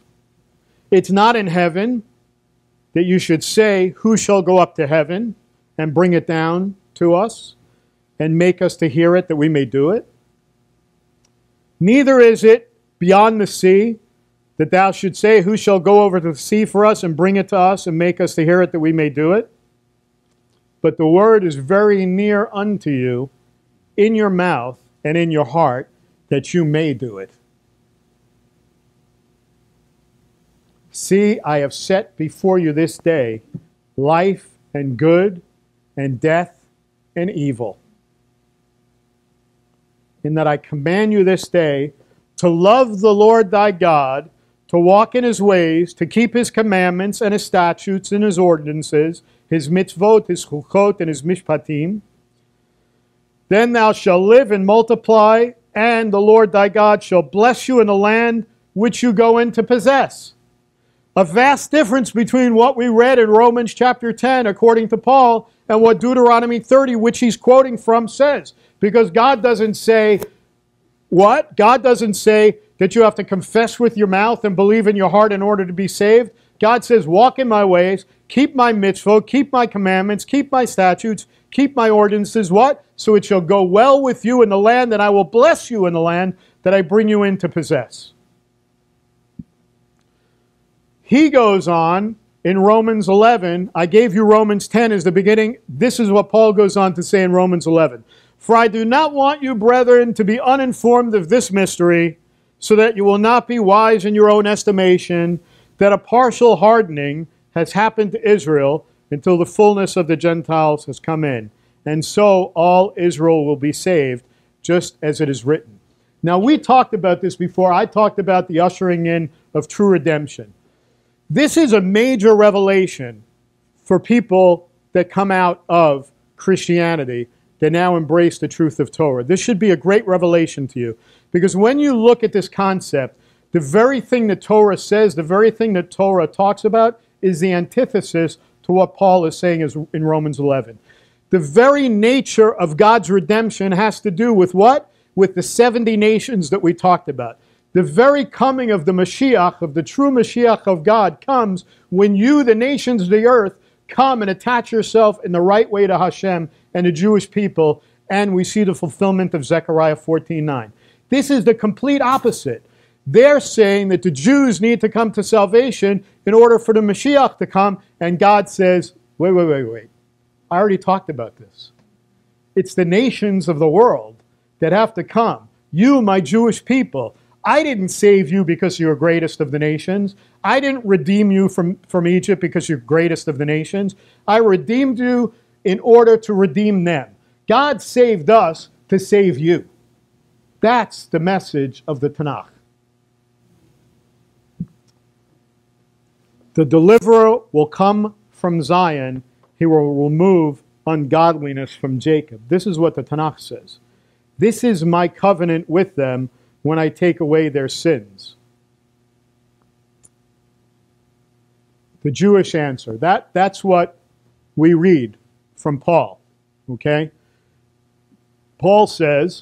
It's not in heaven, that you should say, who shall go up to heaven and bring it down to us and make us to hear it that we may do it? Neither is it beyond the sea, that thou should say, who shall go over to the sea for us and bring it to us and make us to hear it that we may do it? But the word is very near unto you, in your mouth and in your heart, that you may do it. See, I have set before you this day life and good and death and evil, in that I command you this day to love the Lord thy God, to walk in his ways, to keep his commandments and his statutes and his ordinances, his mitzvot, his chukot, and his mishpatim. Then thou shalt live and multiply, and the Lord thy God shall bless you in the land which you go in to possess." A vast difference between what we read in Romans chapter 10, according to Paul, and what Deuteronomy 30, which he's quoting from, says. Because God doesn't say, what? God doesn't say that you have to confess with your mouth and believe in your heart in order to be saved. God says, walk in my ways, keep my mitzvot, keep my commandments, keep my statutes, keep my ordinances, what? "So it shall go well with you in the land, and I will bless you in the land that I bring you in to possess." He goes on in Romans 11, I gave you Romans 10 as the beginning. This is what Paul goes on to say in Romans 11. "For I do not want you, brethren, to be uninformed of this mystery, so that you will not be wise in your own estimation, that a partial hardening has happened to Israel until the fullness of the Gentiles has come in. And so all Israel will be saved, just as it is written." Now, we talked about this before. I talked about the ushering in of true redemption. This is a major revelation for people that come out of Christianity. They now embrace the truth of Torah. This should be a great revelation to you. Because when you look at this concept, the very thing that Torah says, the very thing that Torah talks about, is the antithesis to what Paul is saying in Romans 11. The very nature of God's redemption has to do with what? With the 70 nations that we talked about. The very coming of the Mashiach, of the true Mashiach of God, comes when you, the nations of the earth, come and attach yourself in the right way to Hashem and the Jewish people, and we see the fulfillment of Zechariah 14:9. This is the complete opposite. They're saying that the Jews need to come to salvation in order for the Mashiach to come, and God says, wait. I already talked about this. It's the nations of the world that have to come. You, my Jewish people, I didn't save you because you're greatest of the nations. I didn't redeem you from Egypt because you're greatest of the nations. I redeemed you in order to redeem them. God saved us to save you. That's the message of the Tanakh. The deliverer will come from Zion. He will remove ungodliness from Jacob. This is what the Tanakh says. This is my covenant with them when I take away their sins. the Jewish answer. That's what we read from Paul, okay? Paul says,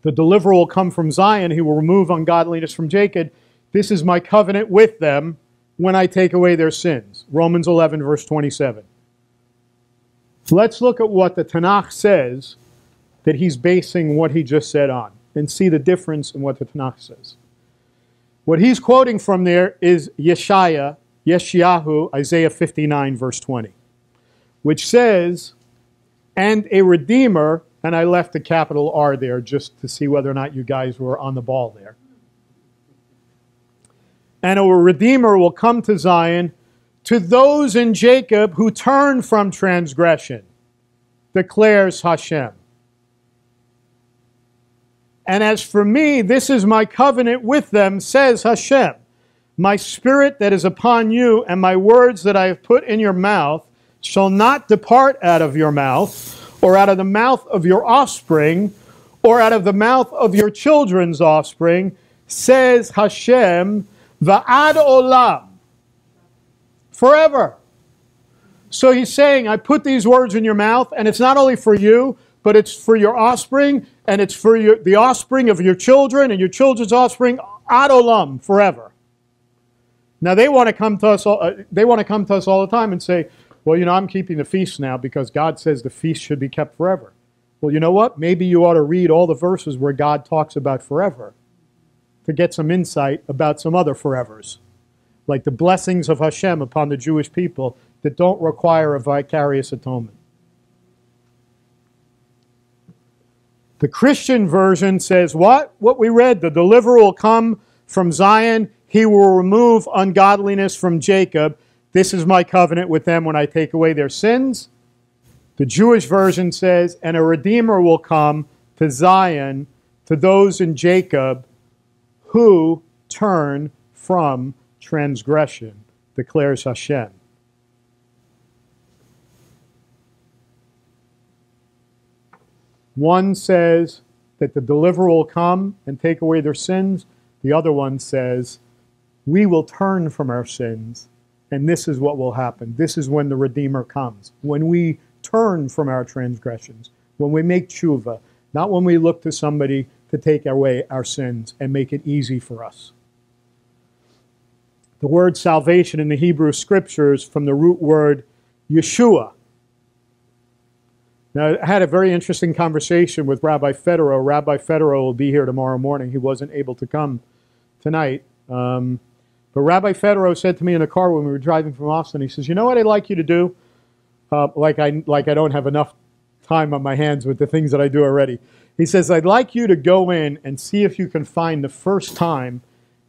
the deliverer will come from Zion, he will remove ungodliness from Jacob. This is my covenant with them when I take away their sins. Romans 11, verse 27. So let's look at what the Tanakh says that he's basing what he just said on, and see the difference in what the Tanakh says. What he's quoting from there is Yeshayahu, Isaiah 59, verse 20, which says, and a Redeemer, and I left the capital R there just to see whether or not you guys were on the ball there. And a Redeemer will come to Zion, to those in Jacob who turn from transgression, declares Hashem. And as for me, this is my covenant with them, says Hashem. My spirit that is upon you and my words that I have put in your mouth shall not depart out of your mouth, or out of the mouth of your offspring, or out of the mouth of your children's offspring, says Hashem, va'ad olam, forever. So he's saying, I put these words in your mouth, and it's not only for you, but it's for your offspring, and it's for the offspring of your children and your children's offspring, ad olam, forever. Now they want to come to us. They want to come to us all the time and say, "Well, you know, I'm keeping the feast now because God says the feast should be kept forever." Well, you know what? Maybe you ought to read all the verses where God talks about forever to get some insight about some other forevers, like the blessings of Hashem upon the Jewish people that don't require a vicarious atonement. The Christian version says what? What we read, the deliverer will come from Zion, he will remove ungodliness from Jacob. This is my covenant with them when I take away their sins. The Jewish version says, and a Redeemer will come to Zion, to those in Jacob who turn from transgression, declares Hashem. One says that the deliverer will come and take away their sins. The other one says, we will turn from our sins, and this is what will happen. This is when the Redeemer comes, when we turn from our transgressions, when we make tshuva, not when we look to somebody to take away our sins and make it easy for us. The word salvation in the Hebrew Scriptures from the root word Yeshua. Now, I had a very interesting conversation with Rabbi Federer. Rabbi Federer will be here tomorrow morning. He wasn't able to come tonight. But Rabbi Federer said to me in a car when we were driving from Austin, he says, you know what I'd like you to do? Like I don't have enough time on my hands with the things that I do already. He says, I'd like you to go in and see if you can find the first time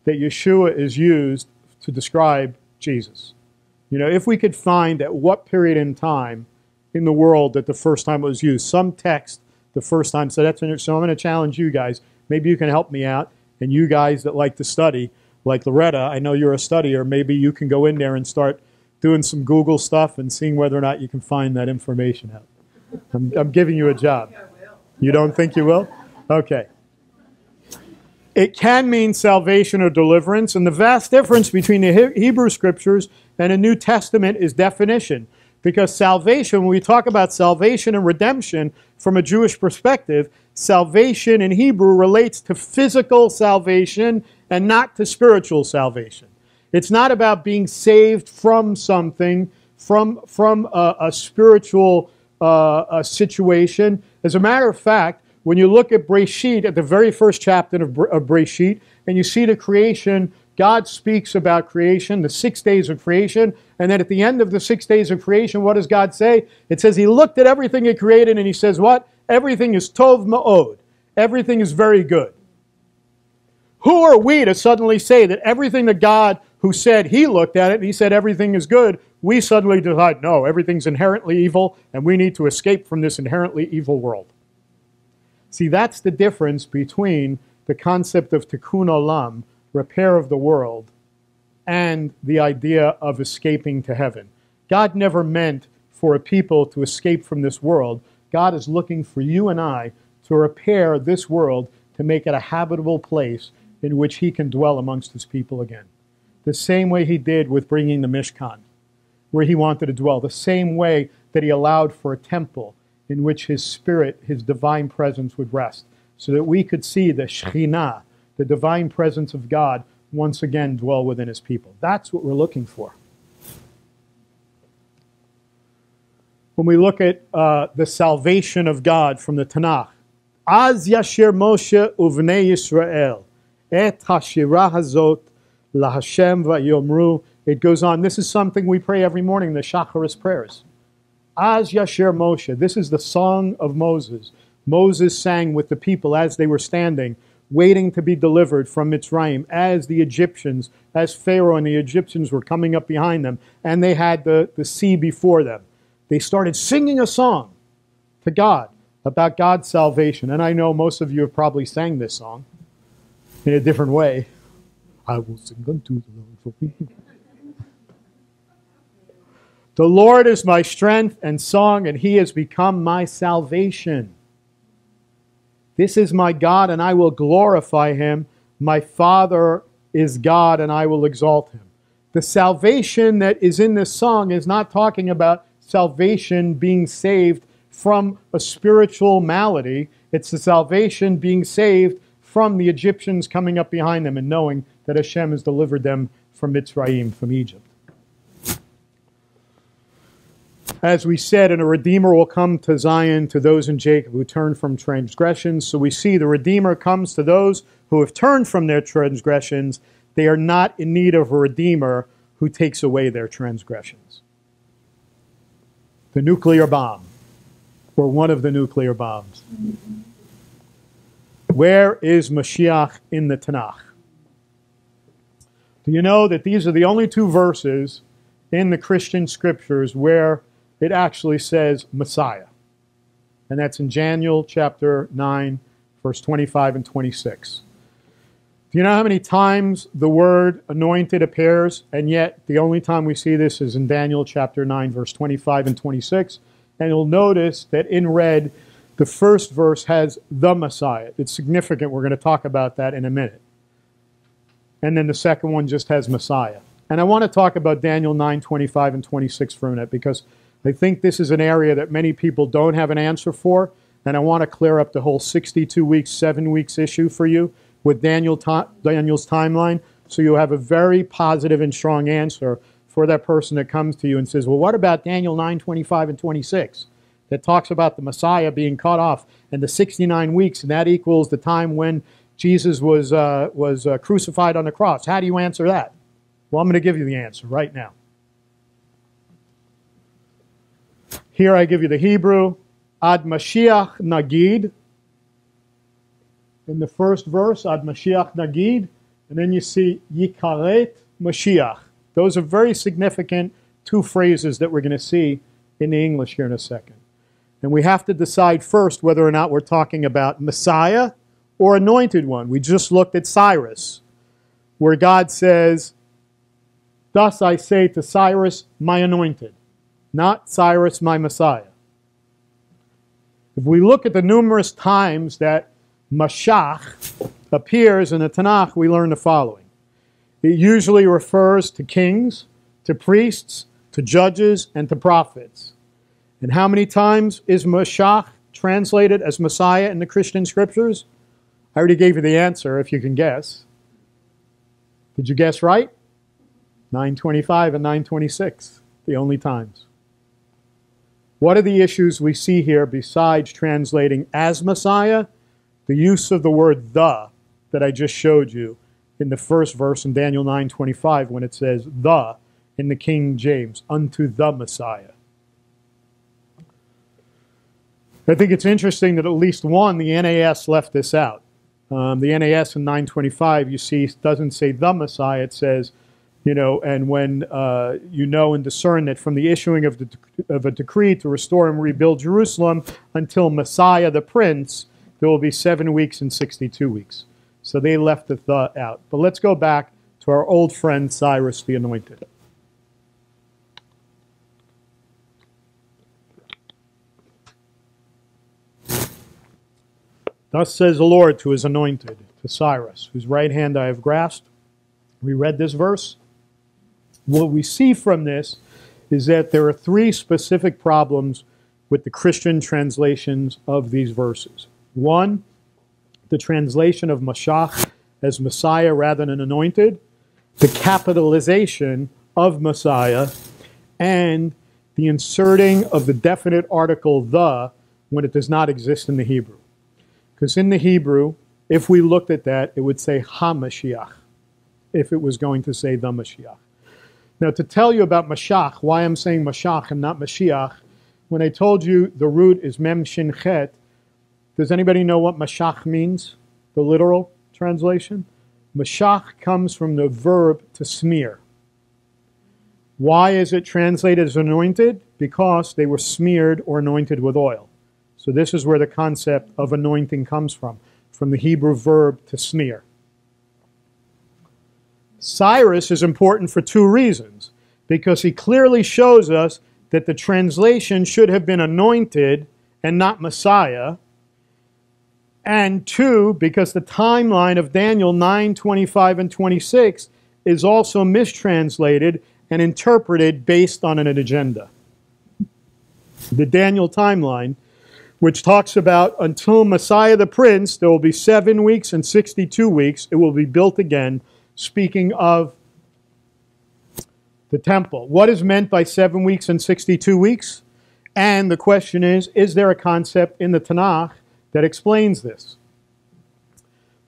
that Yeshua is used to describe Jesus. You know, if we could find at what period in time in the world that the first time it was used. Some text the first time. So that's so I'm going to challenge you guys. Maybe you can help me out. And you guys that like to study, like Loretta, I know you're a studier. Maybe you can go in there and start doing some Google stuff and seeing whether or not you can find that information out. I'm giving you a job. You don't think you will? Okay. It can mean salvation or deliverance. And the vast difference between the Hebrew Scriptures and the New Testament is definition. Because salvation, when we talk about salvation and redemption from a Jewish perspective, salvation in Hebrew relates to physical salvation and not to spiritual salvation. It's not about being saved from something, from a spiritual situation. As a matter of fact, when you look at Breshit, at the very first chapter of Breshit, and you see the creation, God speaks about creation, the 6 days of creation, and then at the end of the 6 days of creation, what does God say? It says He looked at everything He created and He says what? Everything is tov ma'od. Everything is very good. Who are we to suddenly say that everything that God, who said He looked at it and He said everything is good, we suddenly decide, no, everything's inherently evil and we need to escape from this inherently evil world. See, that's the difference between the concept of tikkun olam, repair of the world, and the idea of escaping to heaven. God never meant for a people to escape from this world. God is looking for you and I to repair this world to make it a habitable place in which He can dwell amongst His people again. the same way he did with bringing the Mishkan, where he wanted to dwell, the same way that he allowed for a temple in which his spirit, his divine presence would rest, so that we could see the Shekhinah, the divine presence of God, once again dwell within his people. That's what we're looking for. When we look at the salvation of God from the Tanakh, Az Yashir Moshe Uvnei Yisrael, Et Hashirah Hazot LaHashem VaYomru. It goes on. This is something we pray every morning, the Shacharis prayers. Az Yashir Moshe. This is the song of Moses. Moses sang with the people as they were standing, waiting to be delivered from Mitzrayim, as the Egyptians, as Pharaoh and the Egyptians were coming up behind them, and they had the sea before them. They started singing a song to God about God's salvation. And I know most of you have probably sang this song in a different way. I will sing unto the Lord for me. The Lord is my strength and song, and he has become my salvation. This is my God, and I will glorify him. My Father is God, and I will exalt him. The salvation that is in this song is not talking about salvation being saved from a spiritual malady. It's the salvation being saved from the Egyptians coming up behind them and knowing that Hashem has delivered them from Mitzrayim, from Egypt. As we said, and a Redeemer will come to Zion, to those in Jacob who turn from transgressions. So we see the Redeemer comes to those who have turned from their transgressions. They are not in need of a Redeemer who takes away their transgressions. The nuclear bomb, or one of the nuclear bombs. Where is Mashiach in the Tanakh? Do you know that these are the only two verses in the Christian scriptures where it actually says Messiah? And that's in Daniel chapter 9, verse 25 and 26. Do you know how many times the word anointed appears? And yet the only time we see this is in Daniel chapter 9, verse 25 and 26. And you'll notice that in red, the first verse has the Messiah. It's significant. We're going to talk about that in a minute. And then the second one just has Messiah. And I want to talk about Daniel 9, 25 and 26 for a minute, because I think this is an area that many people don't have an answer for, and I want to clear up the whole 62 weeks, 7 weeks issue for you with Daniel's timeline, so you'll have a very positive and strong answer for that person that comes to you and says, well, what about Daniel 9, 25 and 26 that talks about the Messiah being cut off and the 69 weeks, and that equals the time when Jesus was crucified on the cross. How do you answer that? Well, I'm going to give you the answer right now. Here I give you the Hebrew, Ad Mashiach Nagid. In the first verse, Ad Mashiach Nagid. And then you see Yikaret Mashiach. Those are very significant two phrases that we're going to see in the English here in a second. And we have to decide first whether or not we're talking about Messiah or anointed one. We just looked at Cyrus, where God says, thus I say to Cyrus, my anointed, not Cyrus, my Messiah. If we look at the numerous times that Mashiach appears in the Tanakh, we learn the following. It usually refers to kings, to priests, to judges, and to prophets. And how many times is Mashiach translated as Messiah in the Christian scriptures? I already gave you the answer, if you can guess. Did you guess right? 925 and 926, the only times. What are the issues we see here besides translating as Messiah? The use of the word the that I just showed you in the first verse in Daniel 9:25 when it says the in the King James, unto the Messiah. I think it's interesting that at least one, the NAS left this out. The NAS in 925, you see, doesn't say the Messiah, it says, you know, and when you know and discern that from the issuing of a decree to restore and rebuild Jerusalem until Messiah the Prince, there will be 7 weeks and 62 weeks. So they left the thought out. But let's go back to our old friend Cyrus the Anointed. Thus says the Lord to his anointed, to Cyrus, whose right hand I have grasped. We read this verse. What we see from this is that there are three specific problems with the Christian translations of these verses. One, the translation of Mashiach as Messiah rather than anointed, the capitalization of Messiah, and the inserting of the definite article the when it does not exist in the Hebrew. Because in the Hebrew, if we looked at that, it would say HaMashiach, if it was going to say the Mashiach. Now, to tell you about Mashiach, why I'm saying Mashiach and not Mashiach, when I told you the root is Mem Shin Chet, does anybody know what Mashiach means, the literal translation? Mashiach comes from the verb to smear. Why is it translated as anointed? Because they were smeared or anointed with oil. So this is where the concept of anointing comes from the Hebrew verb to smear. Cyrus is important for two reasons, because he clearly shows us that the translation should have been anointed and not Messiah, and two, because the timeline of Daniel 9, 25, and 26 is also mistranslated and interpreted based on an agenda. The Daniel timeline, which talks about until Messiah the Prince, there will be 7 weeks and 62 weeks, it will be built again, speaking of the temple. What is meant by 7 weeks and 62 weeks? And the question is there a concept in the Tanakh that explains this?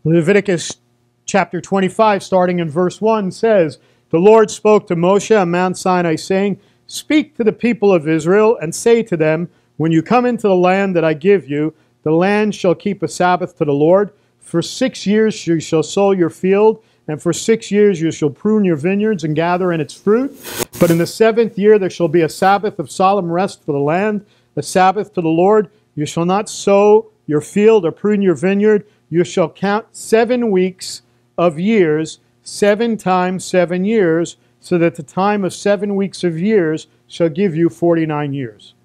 Leviticus chapter 25, starting in verse 1, says, "The Lord spoke to Moshe on Mount Sinai, saying, Speak to the people of Israel, and say to them, When you come into the land that I give you, the land shall keep a Sabbath to the Lord. For 6 years you shall sow your field, and for 6 years you shall prune your vineyards and gather in its fruit. But in the 7th year there shall be a Sabbath of solemn rest for the land, a Sabbath to the Lord. You shall not sow your field or prune your vineyard. You shall count 7 weeks of years, 7 times 7 years, so that the time of 7 weeks of years shall give you 49 years.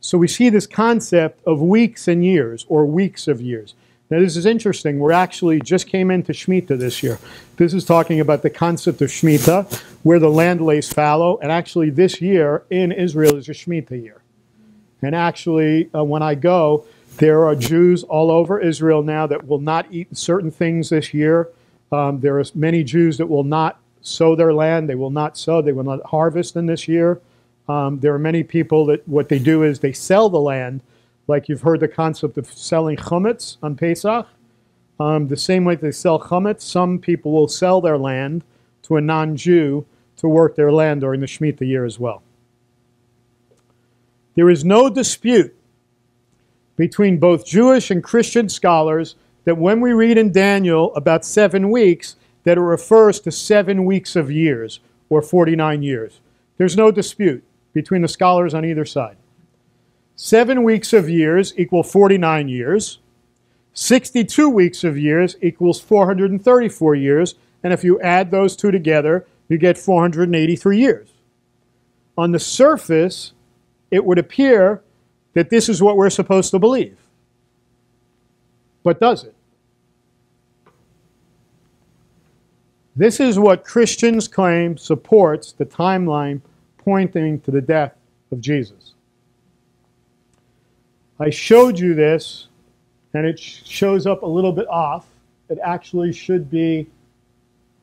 So we see this concept of weeks and years, or weeks of years. Now, this is interesting. We actually just came into Shemitah this year. This is talking about the concept of Shemitah, where the land lays fallow. And actually, this year in Israel is a Shemitah year. And actually, when I go, there are Jews all over Israel now that will not eat certain things this year. There are many Jews that will not sow their land. They will not sow. They will not harvest in this year. There are many people that what they do is they sell the land. Like you've heard the concept of selling chametz on Pesach. The same way they sell chametz, some people will sell their land to a non-Jew to work their land during the Shemitah year as well. There is no dispute between both Jewish and Christian scholars that when we read in Daniel about 7 weeks, that it refers to 7 weeks of years, or 49 years. There's no dispute between the scholars on either side. 7 weeks of years equal 49 years. 62 weeks of years equals 434 years. And if you add those two together, you get 483 years. On the surface, it would appear that this is what we're supposed to believe. But does it? This is what Christians claim supports the timeline pointing to the death of Jesus. I showed you this, and it shows up a little bit off. It actually should be,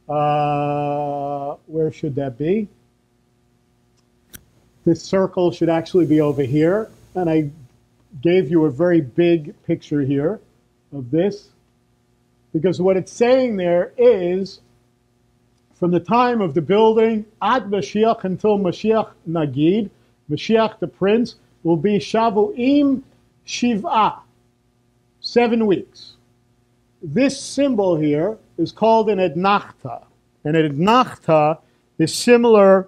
where should that be? This circle should actually be over here, and I gave you a very big picture here of this, because what it's saying there is, from the time of the building, Ad Mashiach, until Mashiach Nagid, Mashiach the Prince, will be Shavu'im Shiv'ah, 7 weeks. This symbol here is called an Ednachta. And an Ednachta is similar,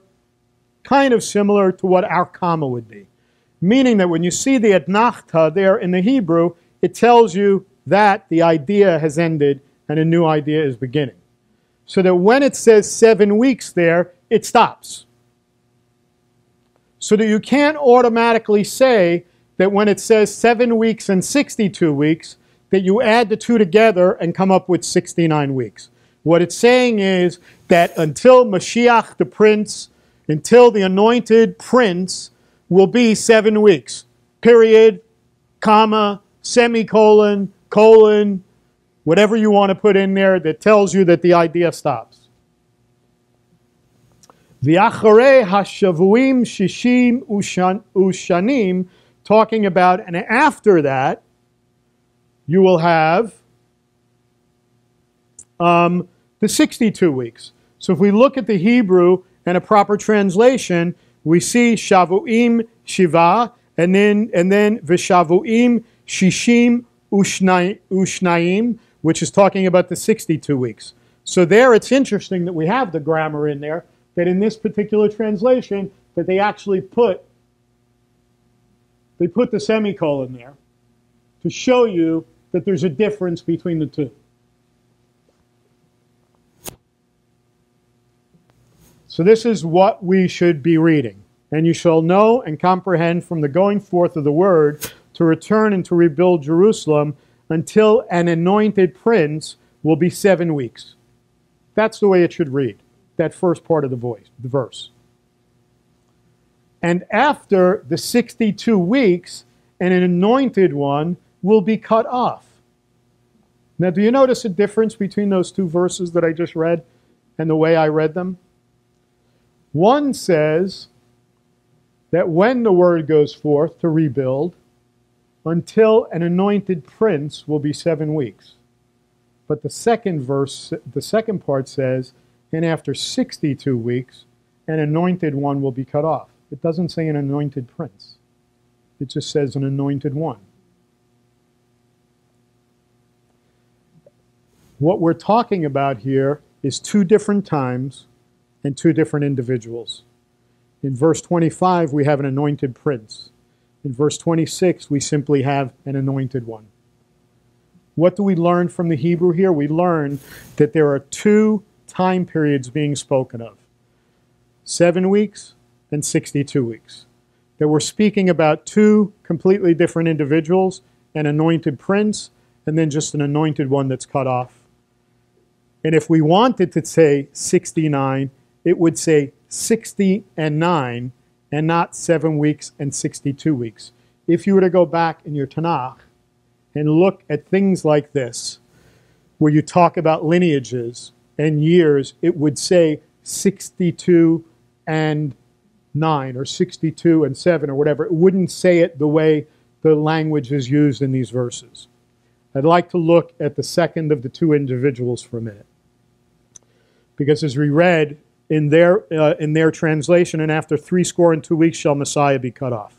kind of similar to what our comma would be. Meaning that when you see the Ednachta there in the Hebrew, it tells you that the idea has ended and a new idea is beginning. So that when it says 7 weeks there, it stops. So that you can't automatically say that when it says 7 weeks and 62 weeks, that you add the two together and come up with 69 weeks. What it's saying is that until Mashiach, the prince, until the anointed prince will be 7 weeks. Period, comma, semicolon, colon, whatever you want to put in there that tells you that the idea stops. V'acharei hashavuim shishim ushanim, talking about, and after that, you will have the 62 weeks. So if we look at the Hebrew and a proper translation, we see shavuim shiva, and then v'shavuim shishim ushnaim, which is talking about the 62 weeks. So there it's interesting that we have the grammar in there, that in this particular translation, that they actually put the semicolon there to show you that there's a difference between the two. So this is what we should be reading. And you shall know and comprehend from the going forth of the word to return and to rebuild Jerusalem until an anointed prince will be 7 weeks. That's the way it should read, that first part of the verse. And after the 62 weeks, an anointed one will be cut off. Now, do you notice a difference between those two verses that I just read and the way I read them? One says that when the word goes forth to rebuild, until an anointed prince will be 7 weeks. But the second verse, the second part says, and after 62 weeks, an anointed one will be cut off. It doesn't say an anointed prince. It just says an anointed one. What we're talking about here is two different times and two different individuals. In verse 25, we have an anointed prince. In verse 26, we simply have an anointed one. What do we learn from the Hebrew here? We learn that there are two time periods being spoken of, 7 weeks and 62 weeks. That we're speaking about two completely different individuals, an anointed prince, and then just an anointed one that's cut off. And if we wanted to say 69, it would say 60 and 9, and not 7 weeks and 62 weeks. If you were to go back in your Tanakh and look at things like this, where you talk about lineages and years, it would say 62 and 9 or 62 and 7 or whatever. It wouldn't say it the way the language is used in these verses. I'd like to look at the second of the two individuals for a minute. Because as we read in their translation, and after 62 weeks shall Messiah be cut off.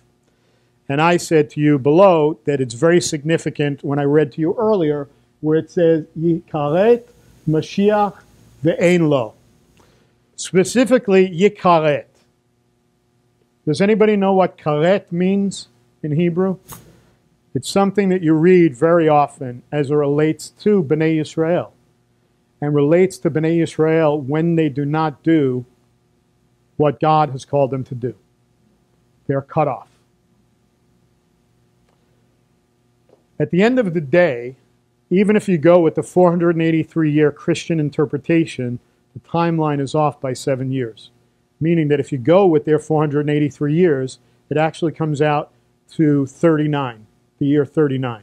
And I said to you below that it's very significant when I read to you earlier where it says Yikaret Mashiach ve'ein lo. Specifically Yikaret. Does anybody know what karet means in Hebrew? It's something that you read very often as it relates to B'nai Yisrael, and relates to B'nai Yisrael when they do not do what God has called them to do. They're cut off. At the end of the day, even if you go with the 483-year Christian interpretation, the timeline is off by 7 years. Meaning that if you go with their 483 years, it actually comes out to 39, the year 39.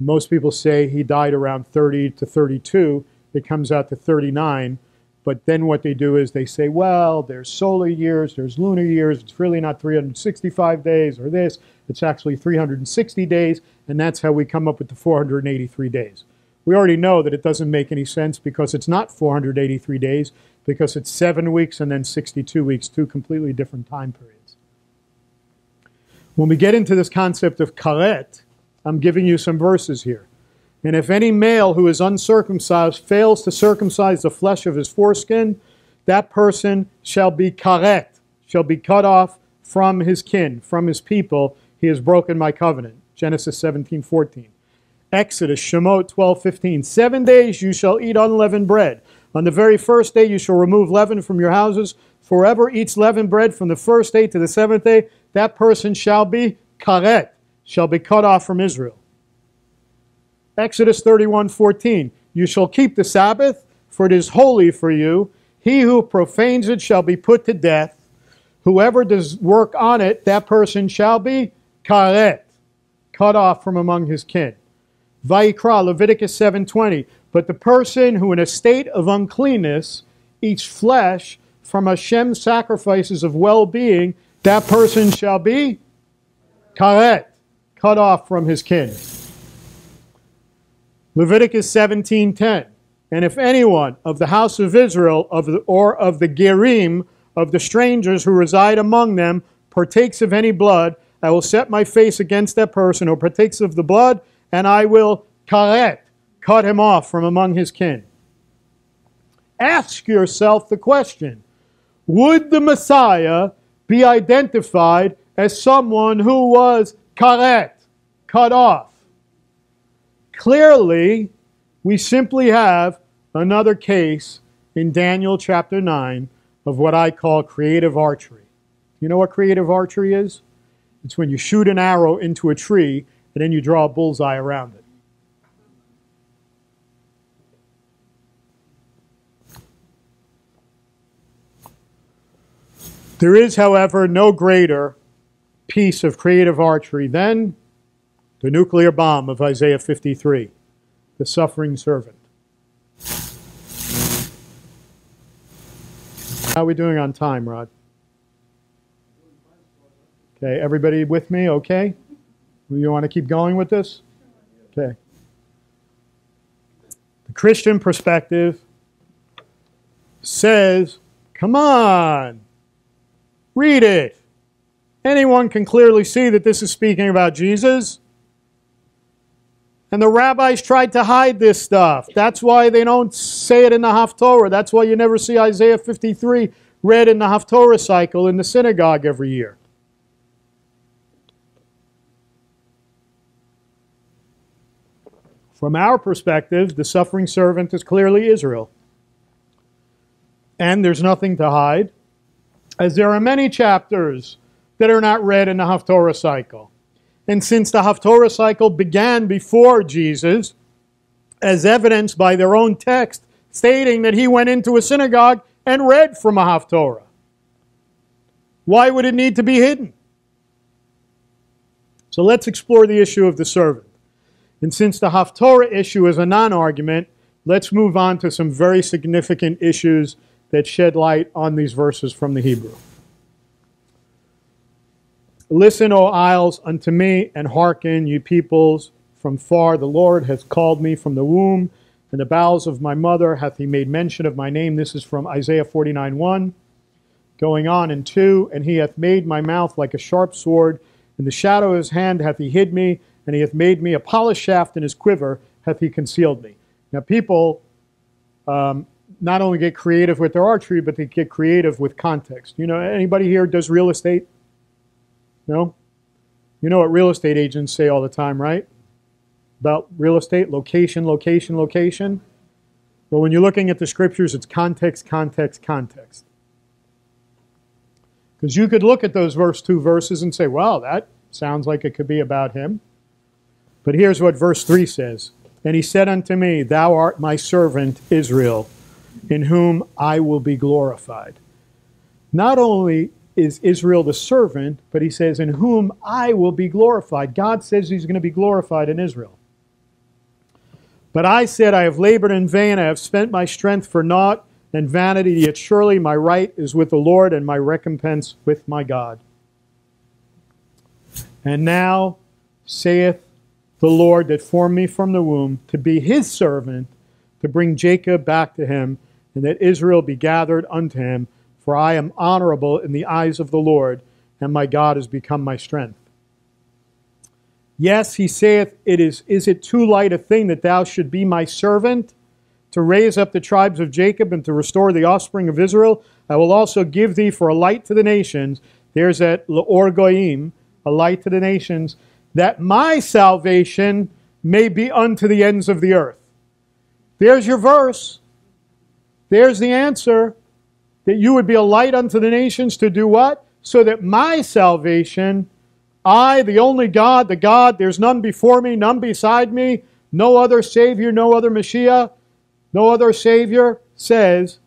Most people say he died around 30 to 32. It comes out to 39. But then what they do is they say, well, there's solar years, there's lunar years. It's really not 365 days or this. It's actually 360 days. And that's how we come up with the 483 days. We already know that it doesn't make any sense because it's not 483 days. Because it's 7 weeks and then 62 weeks, two completely different time periods. When we get into this concept of karet, I'm giving you some verses here. And if any male who is uncircumcised fails to circumcise the flesh of his foreskin, that person shall be karet, shall be cut off from his kin, from his people. He has broken my covenant. Genesis 17:14. Exodus, Shemot 12:15. 7 days you shall eat unleavened bread. On the very first day you shall remove leaven from your houses. Forever eats leavened bread from the first day to the 7th day. That person shall be karet, shall be cut off from Israel. Exodus 31:14. You shall keep the Sabbath for it is holy for you. He who profanes it shall be put to death. Whoever does work on it, that person shall be karet, cut off from among his kin. Vayikra, Leviticus 7:20. But the person who in a state of uncleanness eats flesh from Hashem's sacrifices of well-being, that person shall be karet, cut off from his kin. Leviticus 17:10. And if anyone of the house of Israel or of the Gerim, of the strangers who reside among them, partakes of any blood, I will set my face against that person who partakes of the blood, and I will karet, cut him off from among his kin. Ask yourself the question, would the Messiah be identified as someone who was karet, cut off? Clearly, we simply have another case in Daniel chapter 9 of what I call creative archery. You know what creative archery is? It's when you shoot an arrow into a tree and then you draw a bullseye around it. There is, however, no greater piece of creative archery than the nuclear bomb of Isaiah 53. The suffering servant. How are we doing on time, Rod? Okay, everybody with me, okay? You want to keep going with this? Okay. The Christian perspective says, come on, read it. Anyone can clearly see that this is speaking about Jesus. And the rabbis tried to hide this stuff. That's why they don't say it in the Haftorah. That's why you never see Isaiah 53 read in the Haftorah cycle in the synagogue every year. From our perspective, the suffering servant is clearly Israel. And there's nothing to hide, as there are many chapters that are not read in the Haftorah cycle. And since the Haftorah cycle began before Jesus, as evidenced by their own text stating that he went into a synagogue and read from a Haftorah, why would it need to be hidden? So let's explore the issue of the servant. And since the Haftorah issue is a non-argument, let's move on to some very significant issues that shed light on these verses from the Hebrew. Listen, O isles, unto me, and hearken, ye peoples, from far. The Lord hath called me from the womb, and the bowels of my mother hath he made mention of my name. This is from Isaiah 49:1. Going on in 2, and he hath made my mouth like a sharp sword. In the shadow of his hand hath he hid me, and he hath made me a polished shaft, in his quiver hath he concealed me. Now people not only get creative with their archery, but they get creative with context. You know, anybody here does real estate? No? You know what real estate agents say all the time, right? About real estate, location, location, location. But when you're looking at the scriptures, it's context, context, context. Because you could look at those two verses and say, well, that sounds like it could be about him. But here's what verse 3 says. And he said unto me, thou art my servant Israel, in whom I will be glorified. Not only is Israel the servant, but he says, in whom I will be glorified. God says he's going to be glorified in Israel. But I said, I have labored in vain, I have spent my strength for naught and vanity, yet surely my right is with the Lord, and my recompense with my God. And now saith the Lord that formed me from the womb, to be his servant, to bring Jacob back to him, and that Israel be gathered unto him. For I am honorable in the eyes of the Lord, and my God has become my strength. Yes, he saith, is it too light a thing that thou should be my servant, to raise up the tribes of Jacob and to restore the offspring of Israel? I will also give thee for a light to the nations. There's that L'or Goyim, a light to the nations, that my salvation may be unto the ends of the earth. There's your verse. There's the answer. That you would be a light unto the nations, to do what? So that my salvation, I, the only God, the God, there's none before me, none beside me, no other Savior, no other Mashiach, no other Savior, says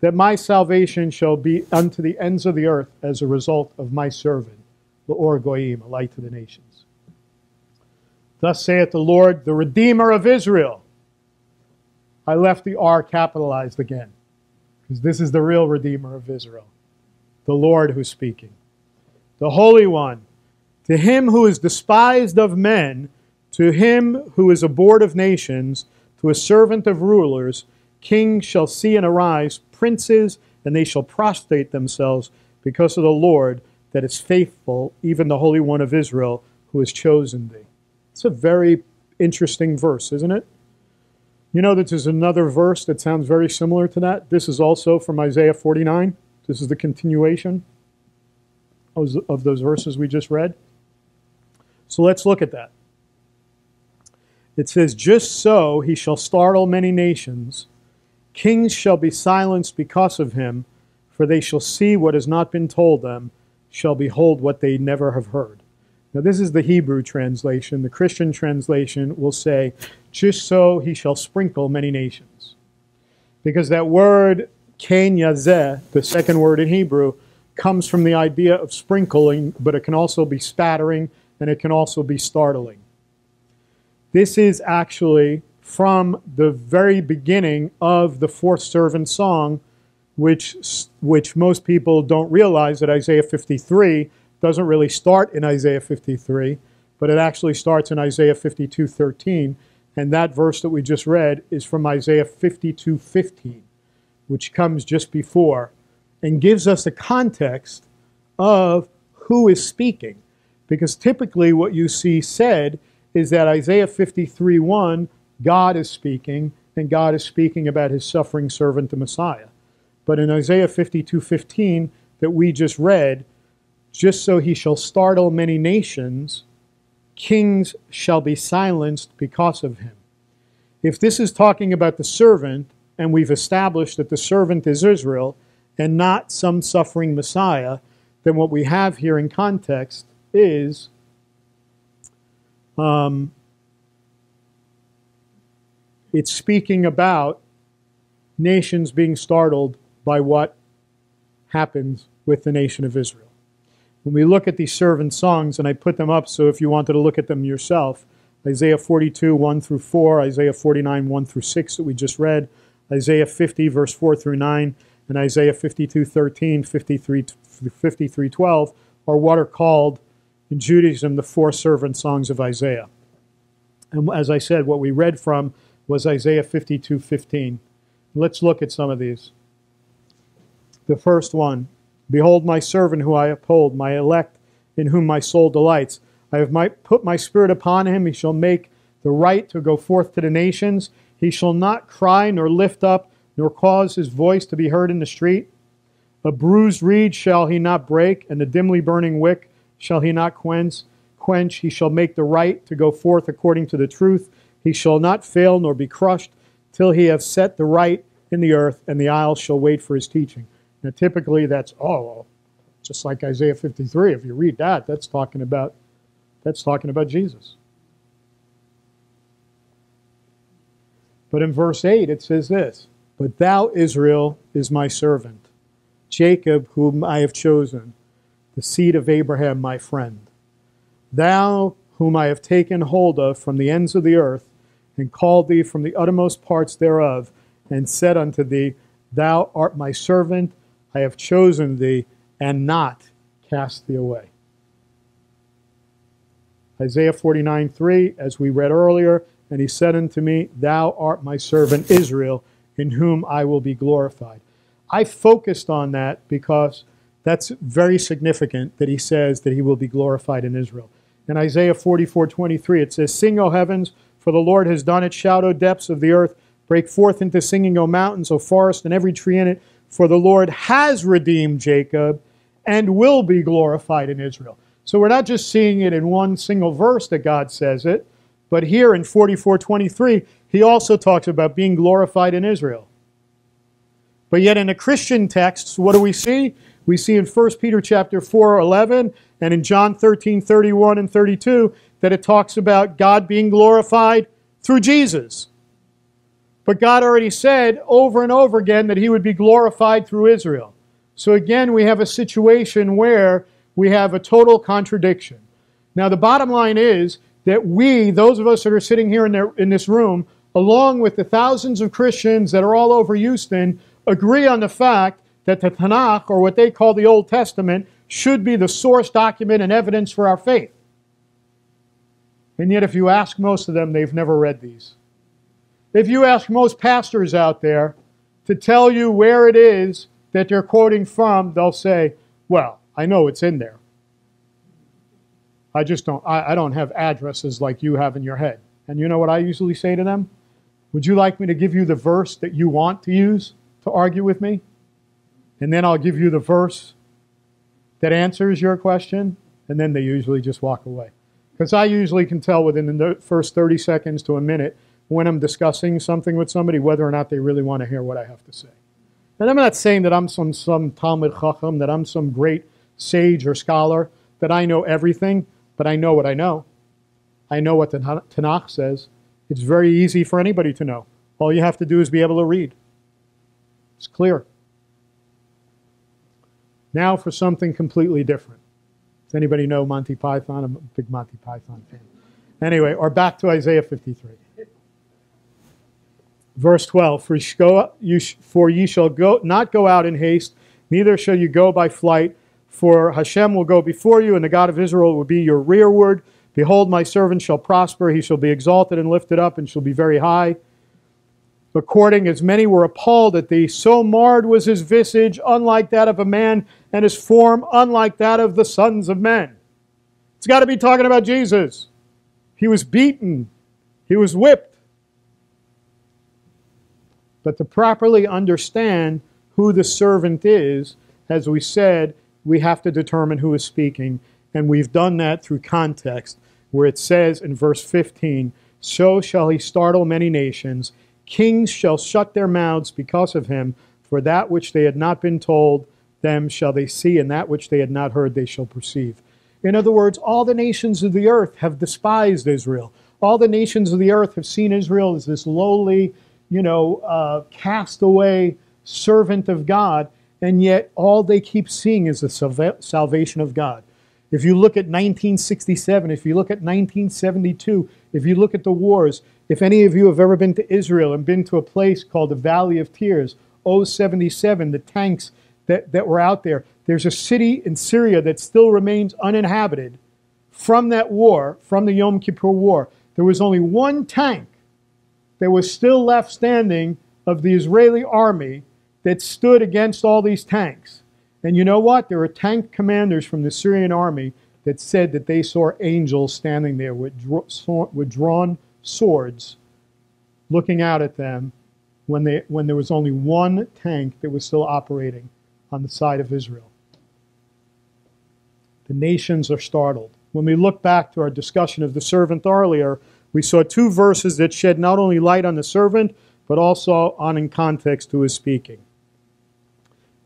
that my salvation shall be unto the ends of the earth as a result of my servant, L'or Goyim, a light to the nations. Thus saith the Lord, the Redeemer of Israel. I left the R capitalized again, because this is the real Redeemer of Israel, the Lord who's speaking. The Holy One, to him who is despised of men, to him who is abhorred of nations, to a servant of rulers, kings shall see and arise, princes, and they shall prostrate themselves because of the Lord that is faithful, even the Holy One of Israel, who has chosen thee. It's a very interesting verse, isn't it? You know that there's another verse that sounds very similar to that. This is also from Isaiah 49. This is the continuation of those verses we just read. So let's look at that. It says, just so he shall startle many nations. Kings shall be silenced because of him, for they shall see what has not been told them, shall behold what they never have heard. Now this is the Hebrew translation. The Christian translation will say, just so he shall sprinkle many nations. Because that word, ken yazeh, the second word in Hebrew, comes from the idea of sprinkling, but it can also be spattering, and it can also be startling. This is actually from the very beginning of the fourth servant song, which most people don't realize that Isaiah 53 doesn't really start in Isaiah 53, but it actually starts in Isaiah 52:13, and that verse that we just read is from Isaiah 52:15, which comes just before, and gives us the context of who is speaking. Because typically what you see said is that Isaiah 53:1, God is speaking, and God is speaking about his suffering servant, the Messiah. But in Isaiah 52:15 that we just read, just so he shall startle many nations, kings shall be silenced because of him. If this is talking about the servant, and we've established that the servant is Israel, and not some suffering Messiah, then what we have here in context is it's speaking about nations being startled by what happens with the nation of Israel. When we look at these servant songs, and I put them up so if you wanted to look at them yourself, Isaiah 42:1-4, Isaiah 49:1-6 that we just read, Isaiah 50:4-9, and Isaiah 52:13, 53:12 are what are called in Judaism the four servant songs of Isaiah. And as I said, what we read from was Isaiah 52:15. Let's look at some of these. The first one, behold my servant who I uphold, my elect in whom my soul delights. I have put my spirit upon him. He shall make the right to go forth to the nations. He shall not cry nor lift up, nor cause his voice to be heard in the street. A bruised reed shall he not break, and the dimly burning wick shall he not quench. He shall make the right to go forth according to the truth. He shall not fail nor be crushed till he have set the right in the earth, and the isles shall wait for his teaching. Now typically that's, just like Isaiah 53, if you read that, that's talking about Jesus. But in verse 8 it says this, but thou, Israel, is my servant, Jacob, whom I have chosen, the seed of Abraham, my friend. Thou, whom I have taken hold of from the ends of the earth, and called thee from the uttermost parts thereof, and said unto thee, thou art my servant, I have chosen thee, and not cast thee away. Isaiah 49:3, as we read earlier, and he said unto me, thou art my servant Israel, in whom I will be glorified. I focused on that because that's very significant that he says that he will be glorified in Israel. In Isaiah 44:23, it says, sing, O heavens, for the Lord has done it. Shout, O depths of the earth. Break forth into singing, O mountains, O forest, and every tree in it. For the Lord has redeemed Jacob and will be glorified in Israel. So we're not just seeing it in one single verse that God says it, but here in 44:23, he also talks about being glorified in Israel. But yet in the Christian texts, what do we see? We see in 1 Peter 4:11 and in John 13:31 and 32 that it talks about God being glorified through Jesus. But God already said over and over again that he would be glorified through Israel. So again, we have a situation where we have a total contradiction. Now, the bottom line is that we, those of us that are sitting here in this room, along with the thousands of Christians that are all over Houston, agree on the fact that the Tanakh, or what they call the Old Testament, should be the source document and evidence for our faith. And yet if you ask most of them, they've never read these. If you ask most pastors out there to tell you where it is that they're quoting from, they'll say, well, I know it's in there. I just don't, I don't have addresses like you have in your head. And you know what I usually say to them? Would you like me to give you the verse that you want to use to argue with me? And then I'll give you the verse that answers your question, and then they usually just walk away. Because I usually can tell within the first 30 seconds to a minute when I'm discussing something with somebody whether or not they really want to hear what I have to say. And I'm not saying that I'm some Talmud Chacham, that I'm some great sage or scholar, that I know everything, but I know what I know. I know what the Tanakh says. It's very easy for anybody to know. All you have to do is be able to read. It's clear. Now for something completely different. Does anybody know Monty Python? I'm a big Monty Python fan. Anyway, or back to Isaiah 53. Verse 12, for ye shall not go out in haste, neither shall you go by flight, for Hashem will go before you, and the God of Israel will be your rearward. Behold, my servant shall prosper, he shall be exalted and lifted up, and shall be very high. According as many were appalled at thee, so marred was his visage, unlike that of a man, and his form unlike that of the sons of men. It's got to be talking about Jesus. He was beaten. He was whipped. But to properly understand who the servant is, as we said, we have to determine who is speaking. And we've done that through context, where it says in verse 15, so shall he startle many nations. Kings shall shut their mouths because of him, for that which they had not been told, them shall they see, and that which they had not heard, they shall perceive. In other words, all the nations of the earth have despised Israel. All the nations of the earth have seen Israel as this lowly, castaway servant of God, and yet all they keep seeing is the salvation of God. If you look at 1967, if you look at 1972, if you look at the wars, if any of you have ever been to Israel and been to a place called the Valley of Tears, 077, the tanks that were out there, there's a city in Syria that still remains uninhabited from that war, from the Yom Kippur War. There was only one tank that was still left standing of the Israeli army that stood against all these tanks. And you know what? There were tank commanders from the Syrian army that said that they saw angels standing there with drawn swords looking out at them when there was only one tank that was still operating on the side of Israel. The nations are startled. When we look back to our discussion of the servant earlier, we saw two verses that shed not only light on the servant, but also on in context to his speaking.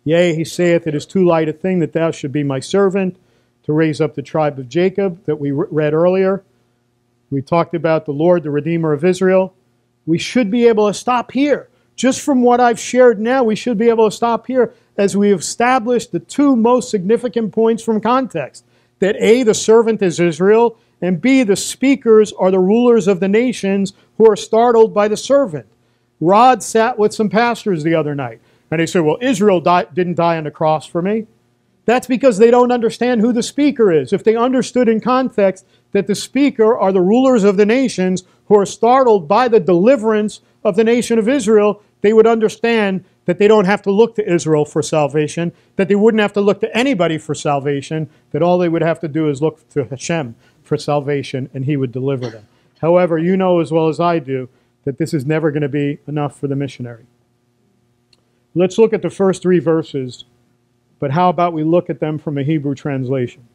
Yea, he saith, it is too light a thing that thou should be my servant, to raise up the tribe of Jacob, that we read earlier. We talked about the Lord, the Redeemer of Israel. We should be able to stop here. Just from what I've shared now, we should be able to stop here as we establish the two most significant points from context. That A, the servant is Israel, and B, the speakers are the rulers of the nations who are startled by the servant. Rod sat with some pastors the other night. And they said, well, Israel didn't die on the cross for me. That's because they don't understand who the speaker is. If they understood in context that the speaker are the rulers of the nations who are startled by the deliverance of the nation of Israel, they would understand that they don't have to look to Israel for salvation, that they wouldn't have to look to anybody for salvation, that all they would have to do is look to Hashem for salvation, and he would deliver them. However, you know as well as I do that this is never going to be enough for the missionary. Let's look at the first three verses, but how about we look at them from a Hebrew translation?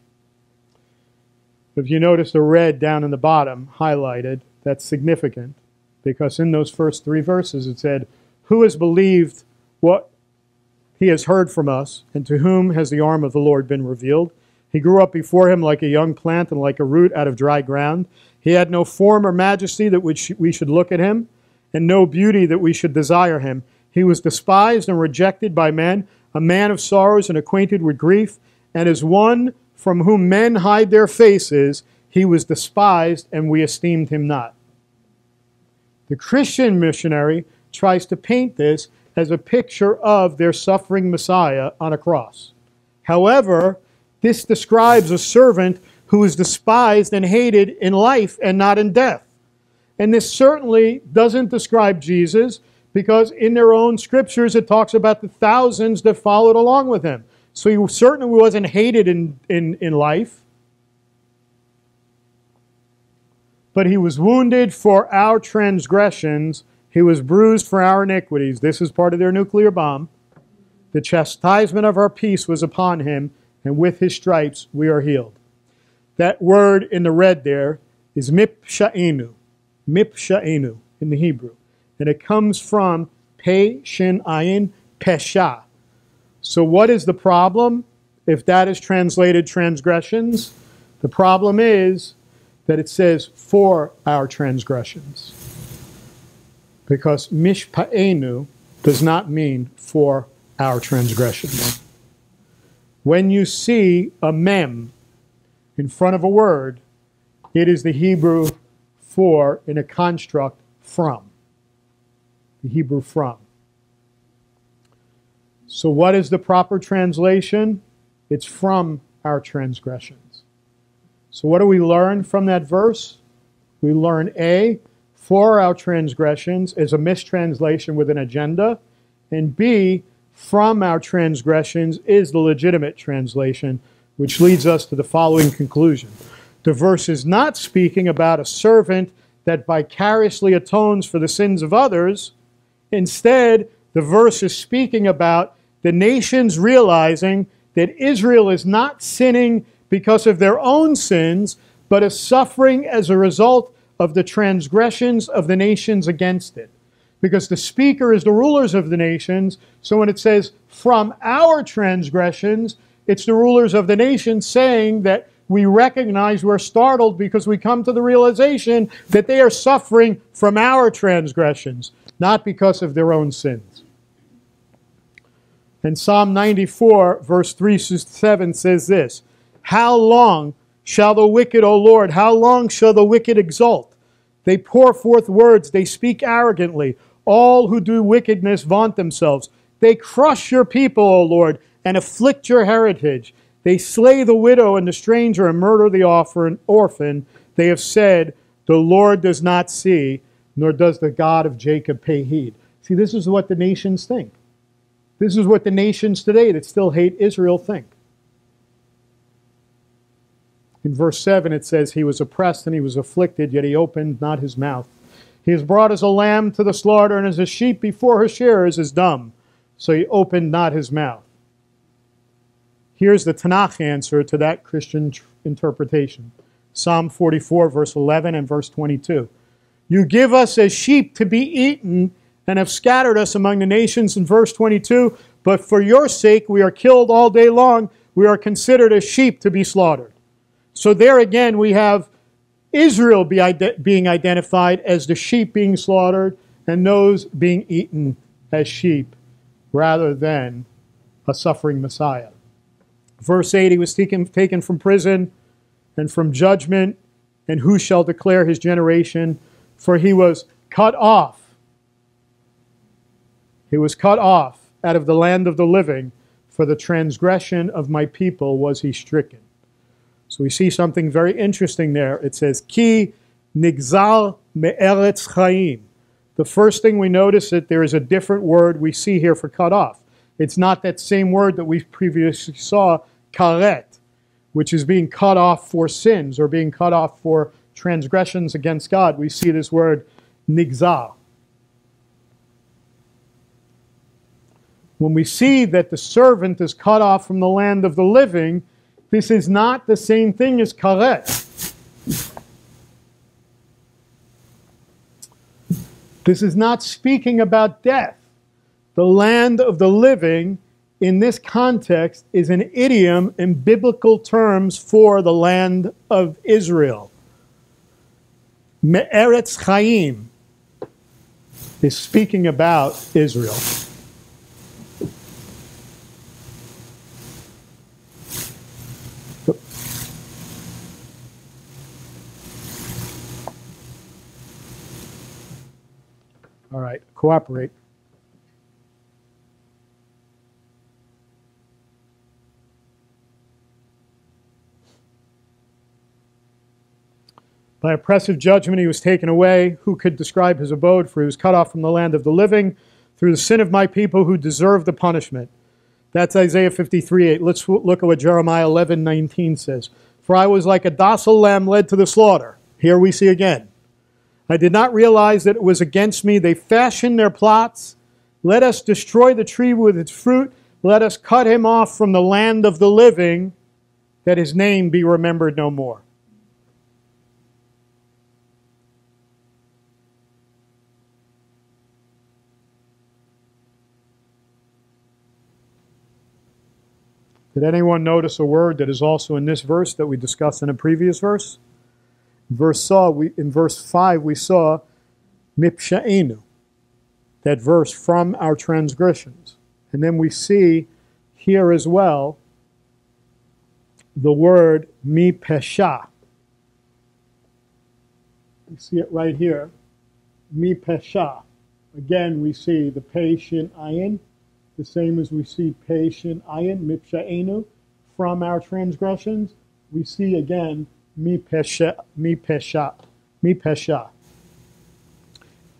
If you notice the red down in the bottom, highlighted, that's significant, because in those first three verses it said, who has believed what he has heard from us, and to whom has the arm of the Lord been revealed? He grew up before him like a young plant and like a root out of dry ground. He had no form or majesty that we should look at him, and no beauty that we should desire him. He was despised and rejected by men, a man of sorrows and acquainted with grief, and as one from whom men hide their faces, he was despised and we esteemed him not." The Christian missionary tries to paint this as a picture of their suffering Messiah on a cross. However, this describes a servant who is despised and hated in life and not in death. And this certainly doesn't describe Jesus, because in their own scriptures it talks about the thousands that followed along with him. So he certainly wasn't hated in life. "But he was wounded for our transgressions, he was bruised for our iniquities." This is part of their nuclear bomb. "The chastisement of our peace was upon him, and with his stripes we are healed." That word in the red there is mipsha'enu. Mipsha'enu in the Hebrew. And it comes from pe shin ayin pesha. So what is the problem if that is translated transgressions? The problem is that it says for our transgressions, because mishpa'enu does not mean for our transgressions. When you see a mem in front of a word, it is the Hebrew for in a construct from. The Hebrew from. So what is the proper translation? It's from our transgressions. So what do we learn from that verse? We learn A, for our transgressions is a mistranslation with an agenda, and B, from our transgressions is the legitimate translation, which leads us to the following conclusion. The verse is not speaking about a servant that vicariously atones for the sins of others. Instead, the verse is speaking about the nations realizing that Israel is not sinning because of their own sins, but is suffering as a result of the transgressions of the nations against it. Because the speaker is the rulers of the nations, so when it says, "from our transgressions," it's the rulers of the nations saying that we recognize we're startled because we come to the realization that they are suffering from our transgressions, not because of their own sins. And Psalm 94, verse 3-7 says this, "How long shall the wicked, O Lord, how long shall the wicked exult? They pour forth words, they speak arrogantly. All who do wickedness vaunt themselves. They crush your people, O Lord, and afflict your heritage. They slay the widow and the stranger and murder the orphan. They have said, the Lord does not see, nor does the God of Jacob pay heed." See, this is what the nations think. This is what the nations today that still hate Israel think. In verse 7 it says, "He was oppressed and he was afflicted, yet he opened not his mouth. He is brought as a lamb to the slaughter, and as a sheep before her shearers is dumb. So he opened not his mouth." Here's the Tanakh answer to that Christian interpretation. Psalm 44, verse 11 and verse 22. "You give us as sheep to be eaten, and have scattered us among the nations," in verse 22. "But for your sake we are killed all day long. We are considered as sheep to be slaughtered." So there again we have Israel being identified as the sheep being slaughtered and those being eaten as sheep, rather than a suffering Messiah. Verse 8, "He was taken from prison and from judgment, and who shall declare his generation? For he was cut off." He was cut off out of the land of the living. "For the transgression of my people was he stricken." So we see something very interesting there. It says, "Ki nigzal me'eretz chaim." The first thing we notice is that there is a different word we see here for cut off. It's not that same word that we previously saw, karet, which is being cut off for sins or being cut off for transgressions against God. We see this word, nigzal. When we see that the servant is cut off from the land of the living, this is not the same thing as karet. This is not speaking about death. The land of the living, in this context, is an idiom in biblical terms for the land of Israel. Me'eretz chaim is speaking about Israel. All right, cooperate. By oppressive judgment he was taken away. Who could describe his abode? For he was cut off from the land of the living through the sin of my people who deserved the punishment. That's Isaiah 53:8. Let's look at what Jeremiah 11:19 says. For I was like a docile lamb led to the slaughter. Here we see again. I did not realize that it was against me. They fashioned their plots. Let us destroy the tree with its fruit. Let us cut him off from the land of the living, that his name be remembered no more. Did anyone notice a word that is also in this verse that we discussed in a previous verse? In verse 5 we saw mipsha'enu, that verse, from our transgressions. And then we see here as well the word mipesha. You see it right here, mipesha. Again we see the patient ayin, the same as we see patient ayin, mipsha'enu, from our transgressions. We see again Mi pesha.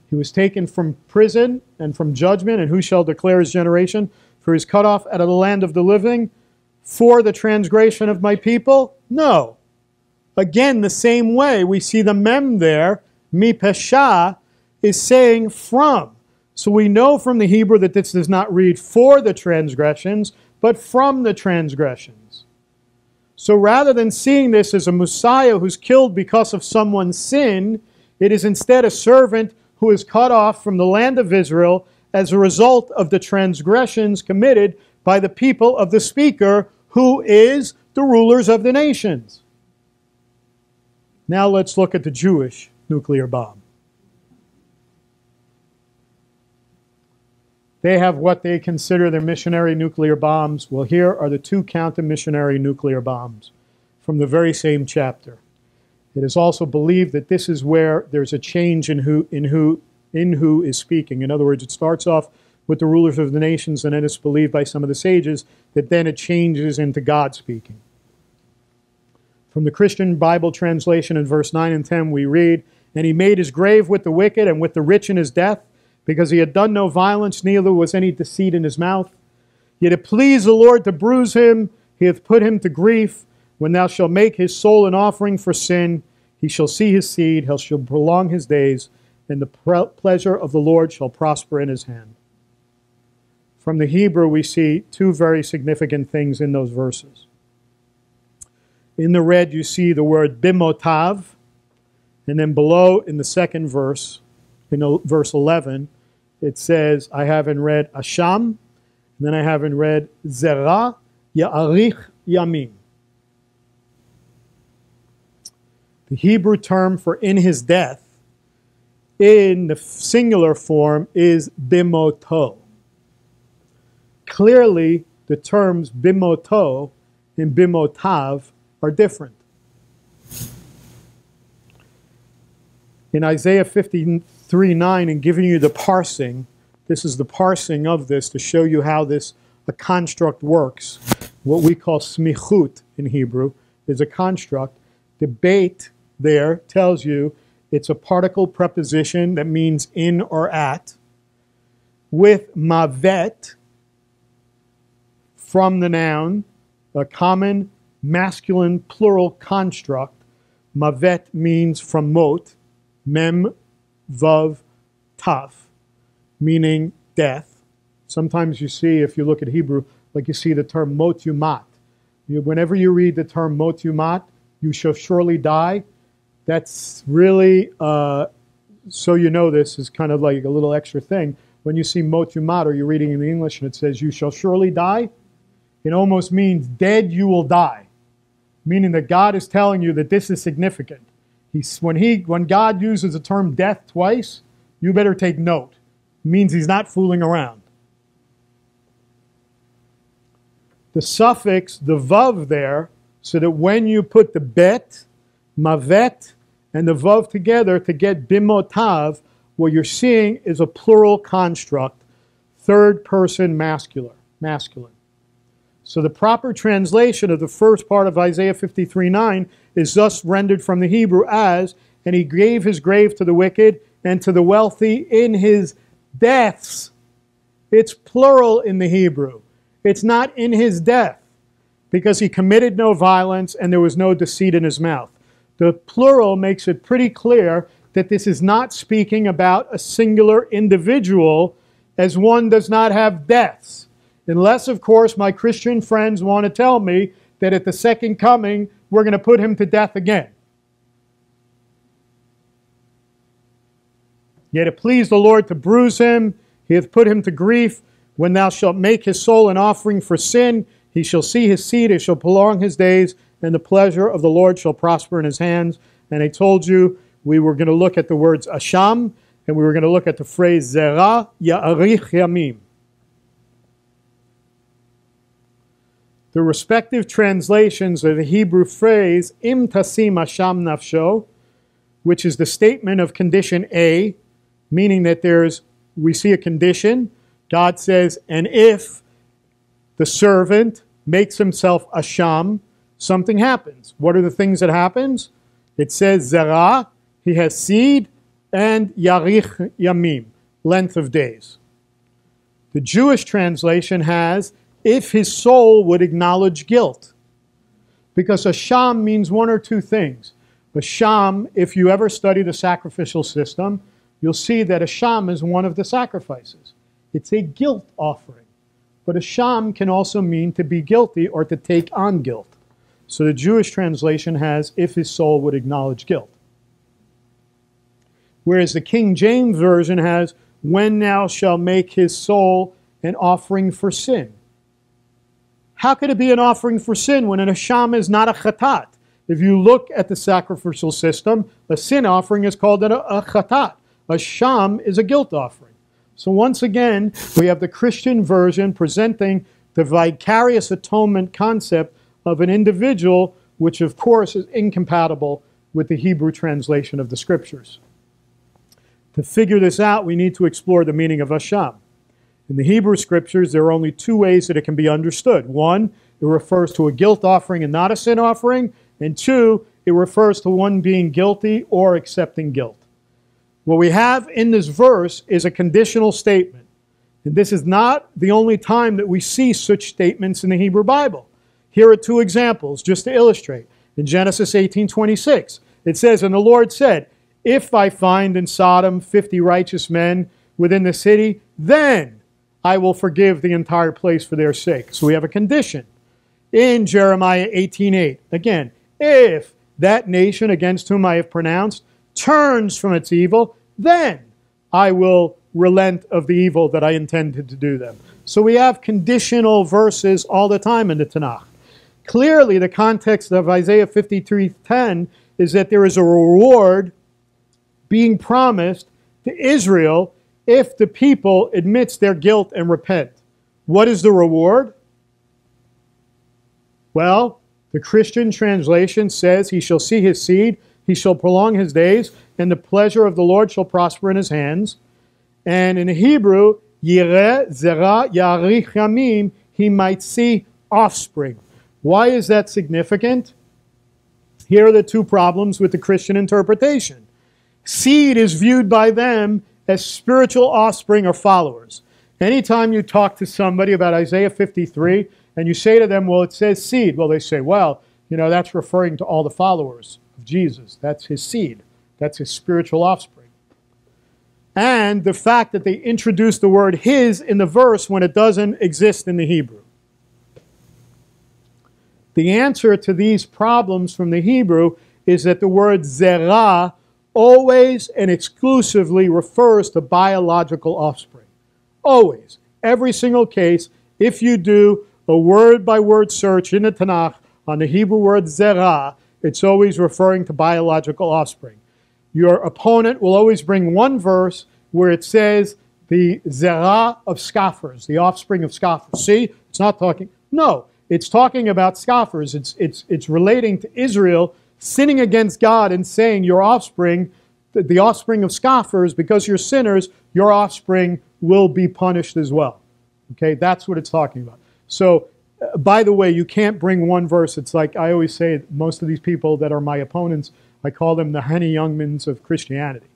He was taken from prison and from judgment, and who shall declare his generation? For he is cut off out of the land of the living for the transgression of my people? No. Again, the same way we see the mem there, mi pesha, is saying from. So we know from the Hebrew that this does not read for the transgressions, but from the transgressions. So rather than seeing this as a Messiah who's killed because of someone's sin, it is instead a servant who is cut off from the land of Israel as a result of the transgressions committed by the people of the speaker, who is the rulers of the nations. Now let's look at the Jewish nuclear bomb. They have what they consider their missionary nuclear bombs. Well, here are the two counter-missionary nuclear bombs from the very same chapter. It is also believed that this is where there's a change in who is speaking. In other words, it starts off with the rulers of the nations, and then it's believed by some of the sages that then it changes into God speaking. From the Christian Bible translation in verse 9 and 10 we read, and he made his grave with the wicked and with the rich in his death, because he had done no violence, neither was any deceit in his mouth. Yet it pleased the Lord to bruise him. He hath put him to grief. When thou shalt make his soul an offering for sin, he shall see his seed, he shall prolong his days, and the pleasure of the Lord shall prosper in his hand. From the Hebrew we see two very significant things in those verses. In the red you see the word bimotav, and then below in the second verse, in verse 11, it says, I have in red Asham, and then I have in red Zerah, Ya'arich, Yamim. The Hebrew term for in his death, in the singular form, is bimoto. Clearly, the terms bimoto and bimotav are different. In Isaiah 53:9, and giving you the parsing, this is the parsing of this to show you how this a construct works. What we call smichut in Hebrew is a construct. The bait there tells you it's a particle preposition that means in or at, with mavet from the noun, a common masculine plural construct. Mavet means from mot, mem vav tav, meaning death. Sometimes you see, if you look at Hebrew, like you see the term mot yumat. Whenever you read the term mot yumat, you shall surely die. That's really, so you know, this is kind of like a little extra thing. When you see mot yumat, or you're reading in the English and it says you shall surely die, it almost means dead you will die, meaning that God is telling you that this is significant. When God uses the term death twice, you better take note. means he's not fooling around. The suffix, the vav there, so that when you put the bet, mavet, and the vav together to get bimotav, what you're seeing is a plural construct, third person masculine. So the proper translation of the first part of Isaiah 53:9 is thus rendered from the Hebrew as, and he gave his grave to the wicked and to the wealthy in his deaths. It's plural in the Hebrew. It's not in his death, because he committed no violence and there was no deceit in his mouth. The plural makes it pretty clear that this is not speaking about a singular individual, as one does not have deaths. Unless, of course, my Christian friends want to tell me that at the second coming, we're going to put him to death again. Yet it pleased the Lord to bruise him. He hath put him to grief. When thou shalt make his soul an offering for sin, he shall see his seed, it shall prolong his days, and the pleasure of the Lord shall prosper in his hands. And I told you we were going to look at the words asham, and we were going to look at the phrase zera ya'arich yamim. The respective translations of the Hebrew phrase, im tasim asham nafsho, which is the statement of condition A, meaning that we see a condition. God says, and if the servant makes himself asham, something happens. What are the things that happens? It says zerah, he has seed, and yarich yamim, length of days. The Jewish translation has, if his soul would acknowledge guilt. Because asham means one or two things. Asham, if you ever study the sacrificial system, you'll see that asham is one of the sacrifices. It's a guilt offering. But asham can also mean to be guilty or to take on guilt. So the Jewish translation has, if his soul would acknowledge guilt. Whereas the King James Version has, when thou shalt make his soul an offering for sin. How could it be an offering for sin when an asham is not a chatat? If you look at the sacrificial system, a sin offering is called a chatat. Asham is a guilt offering. So once again, we have the Christian version presenting the vicarious atonement concept of an individual, which of course is incompatible with the Hebrew translation of the scriptures. To figure this out, we need to explore the meaning of asham. In the Hebrew scriptures, there are only two ways that it can be understood. One, it refers to a guilt offering and not a sin offering. And two, it refers to one being guilty or accepting guilt. What we have in this verse is a conditional statement. And this is not the only time that we see such statements in the Hebrew Bible. Here are two examples just to illustrate. In Genesis 18:26, it says, and the Lord said, if I find in Sodom 50 righteous men within the city, then I will forgive the entire place for their sake. So we have a condition. In Jeremiah 18:8, again, if that nation against whom I have pronounced turns from its evil, then I will relent of the evil that I intended to do them. So we have conditional verses all the time in the Tanakh. Clearly, the context of Isaiah 53:10 is that there is a reward being promised to Israel if the people admits their guilt and repent. What is the reward? Well, the Christian translation says, he shall see his seed, he shall prolong his days, and the pleasure of the Lord shall prosper in his hands. And in Hebrew, Yireh Zerah Yarich Yamim, he might see offspring. Why is that significant? Here are the two problems with the Christian interpretation. Seed is viewed by them as spiritual offspring or followers. Anytime you talk to somebody about Isaiah 53 and you say to them, well, it says seed. Well, they say, well, you know, that's referring to all the followers of Jesus. That's his seed. That's his spiritual offspring. And the fact that they introduced the word his in the verse when it doesn't exist in the Hebrew. The answer to these problems from the Hebrew is that the word zerah always and exclusively refers to biological offspring. Always. Every single case, if you do a word-by-word search in the Tanakh on the Hebrew word zerah, it's always referring to biological offspring. Your opponent will always bring one verse where it says the zerah of scoffers, the offspring of scoffers. See, it's not talking, no, it's talking about scoffers. It's relating to Israel sinning against God and saying your offspring, the offspring of scoffers, because you're sinners, your offspring will be punished as well. Okay, that's what it's talking about. So, by the way, you can't bring one verse. It's like I always say, most of these people that are my opponents, I call them the Henny Youngmans of Christianity.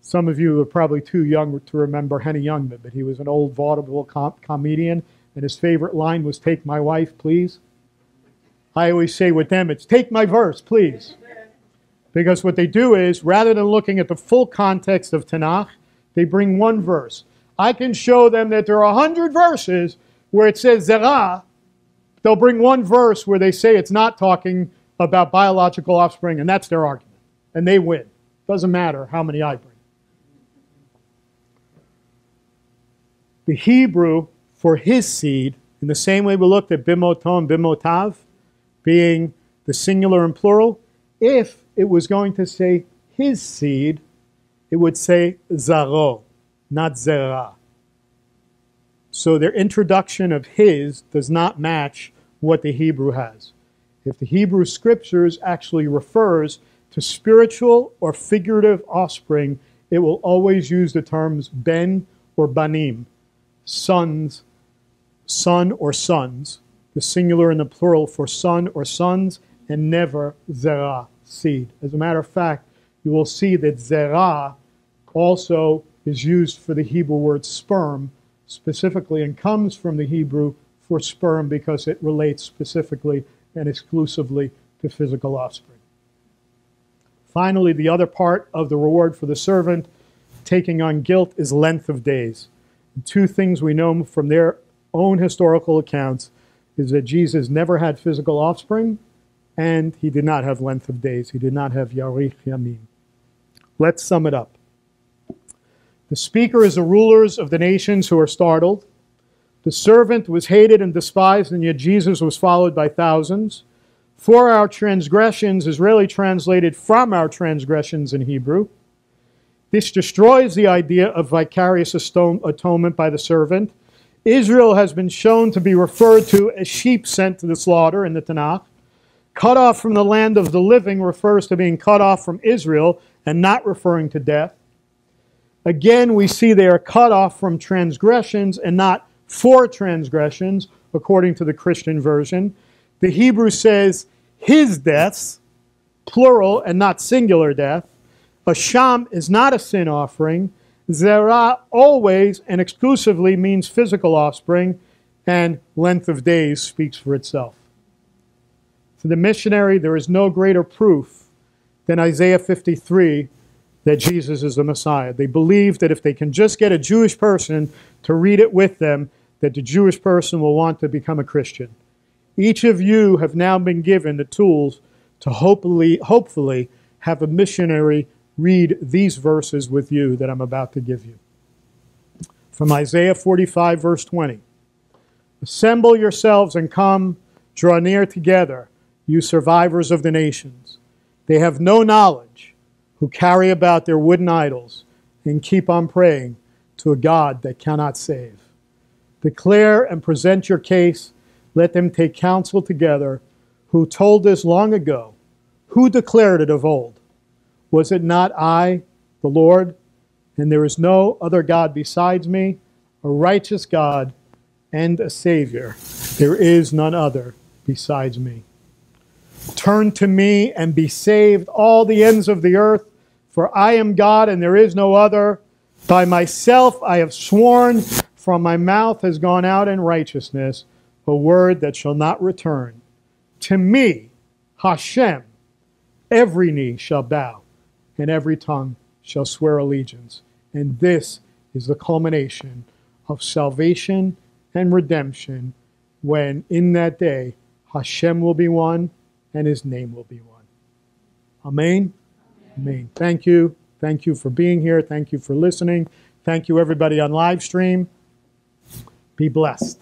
Some of you are probably too young to remember Henny Youngman, but he was an old vaudeville comedian, and his favorite line was, "Take my wife, please." I always say with them, it's "Take my verse, please." Because what they do is, rather than looking at the full context of Tanakh, they bring one verse. I can show them that there are 100 verses where it says Zerah. They'll bring one verse where they say it's not talking about biological offspring, and that's their argument. And they win. Doesn't matter how many I bring. The Hebrew for his seed, in the same way we looked at bimoto and bimotav, being the singular and plural, if it was going to say his seed, it would say zaro, not zerah. So their introduction of his does not match what the Hebrew has. If the Hebrew scriptures actually refers to spiritual or figurative offspring, it will always use the terms ben or banim, sons, son or sons, the singular and the plural for son or sons, and never zerah, seed. As a matter of fact, you will see that zerah also is used for the Hebrew word sperm, specifically, and comes from the Hebrew for sperm because it relates specifically and exclusively to physical offspring. Finally, the other part of the reward for the servant taking on guilt is length of days. And two things we know from their own historical accounts is that Jesus never had physical offspring, and he did not have length of days. He did not have yarich yamim. Let's sum it up. The speaker is the rulers of the nations who are startled. The servant was hated and despised, and yet Jesus was followed by thousands. For our transgressions is really translated from our transgressions in Hebrew. This destroys the idea of vicarious atonement by the servant. Israel has been shown to be referred to as sheep sent to the slaughter in the Tanakh. Cut off from the land of the living refers to being cut off from Israel and not referring to death. Again, we see they are cut off from transgressions and not for transgressions, according to the Christian version. The Hebrew says his deaths, plural and not singular death. A sham is not a sin offering. Zerah always and exclusively means physical offspring, and length of days speaks for itself. For the missionary, there is no greater proof than Isaiah 53 that Jesus is the Messiah. They believe that if they can just get a Jewish person to read it with them, that the Jewish person will want to become a Christian. Each of you have now been given the tools to hopefully have a missionary read these verses with you that I'm about to give you. From Isaiah 45, verse 20. "Assemble yourselves and come, draw near together, you survivors of the nations. They have no knowledge, who carry about their wooden idols and keep on praying to a God that cannot save. Declare and present your case. Let them take counsel together. Who told this long ago? Who declared it of old? Was it not I, the Lord? And there is no other God besides me, a righteous God and a Savior. There is none other besides me. Turn to me and be saved, all the ends of the earth, for I am God and there is no other. By myself I have sworn, from my mouth has gone out in righteousness a word that shall not return. To me, Hashem, every knee shall bow and every tongue shall swear allegiance." And this is the culmination of salvation and redemption, when in that day Hashem will be one and his name will be one. Amen? Amen. Thank you. Thank you for being here. Thank you for listening. Thank you, everybody on live stream. Be blessed.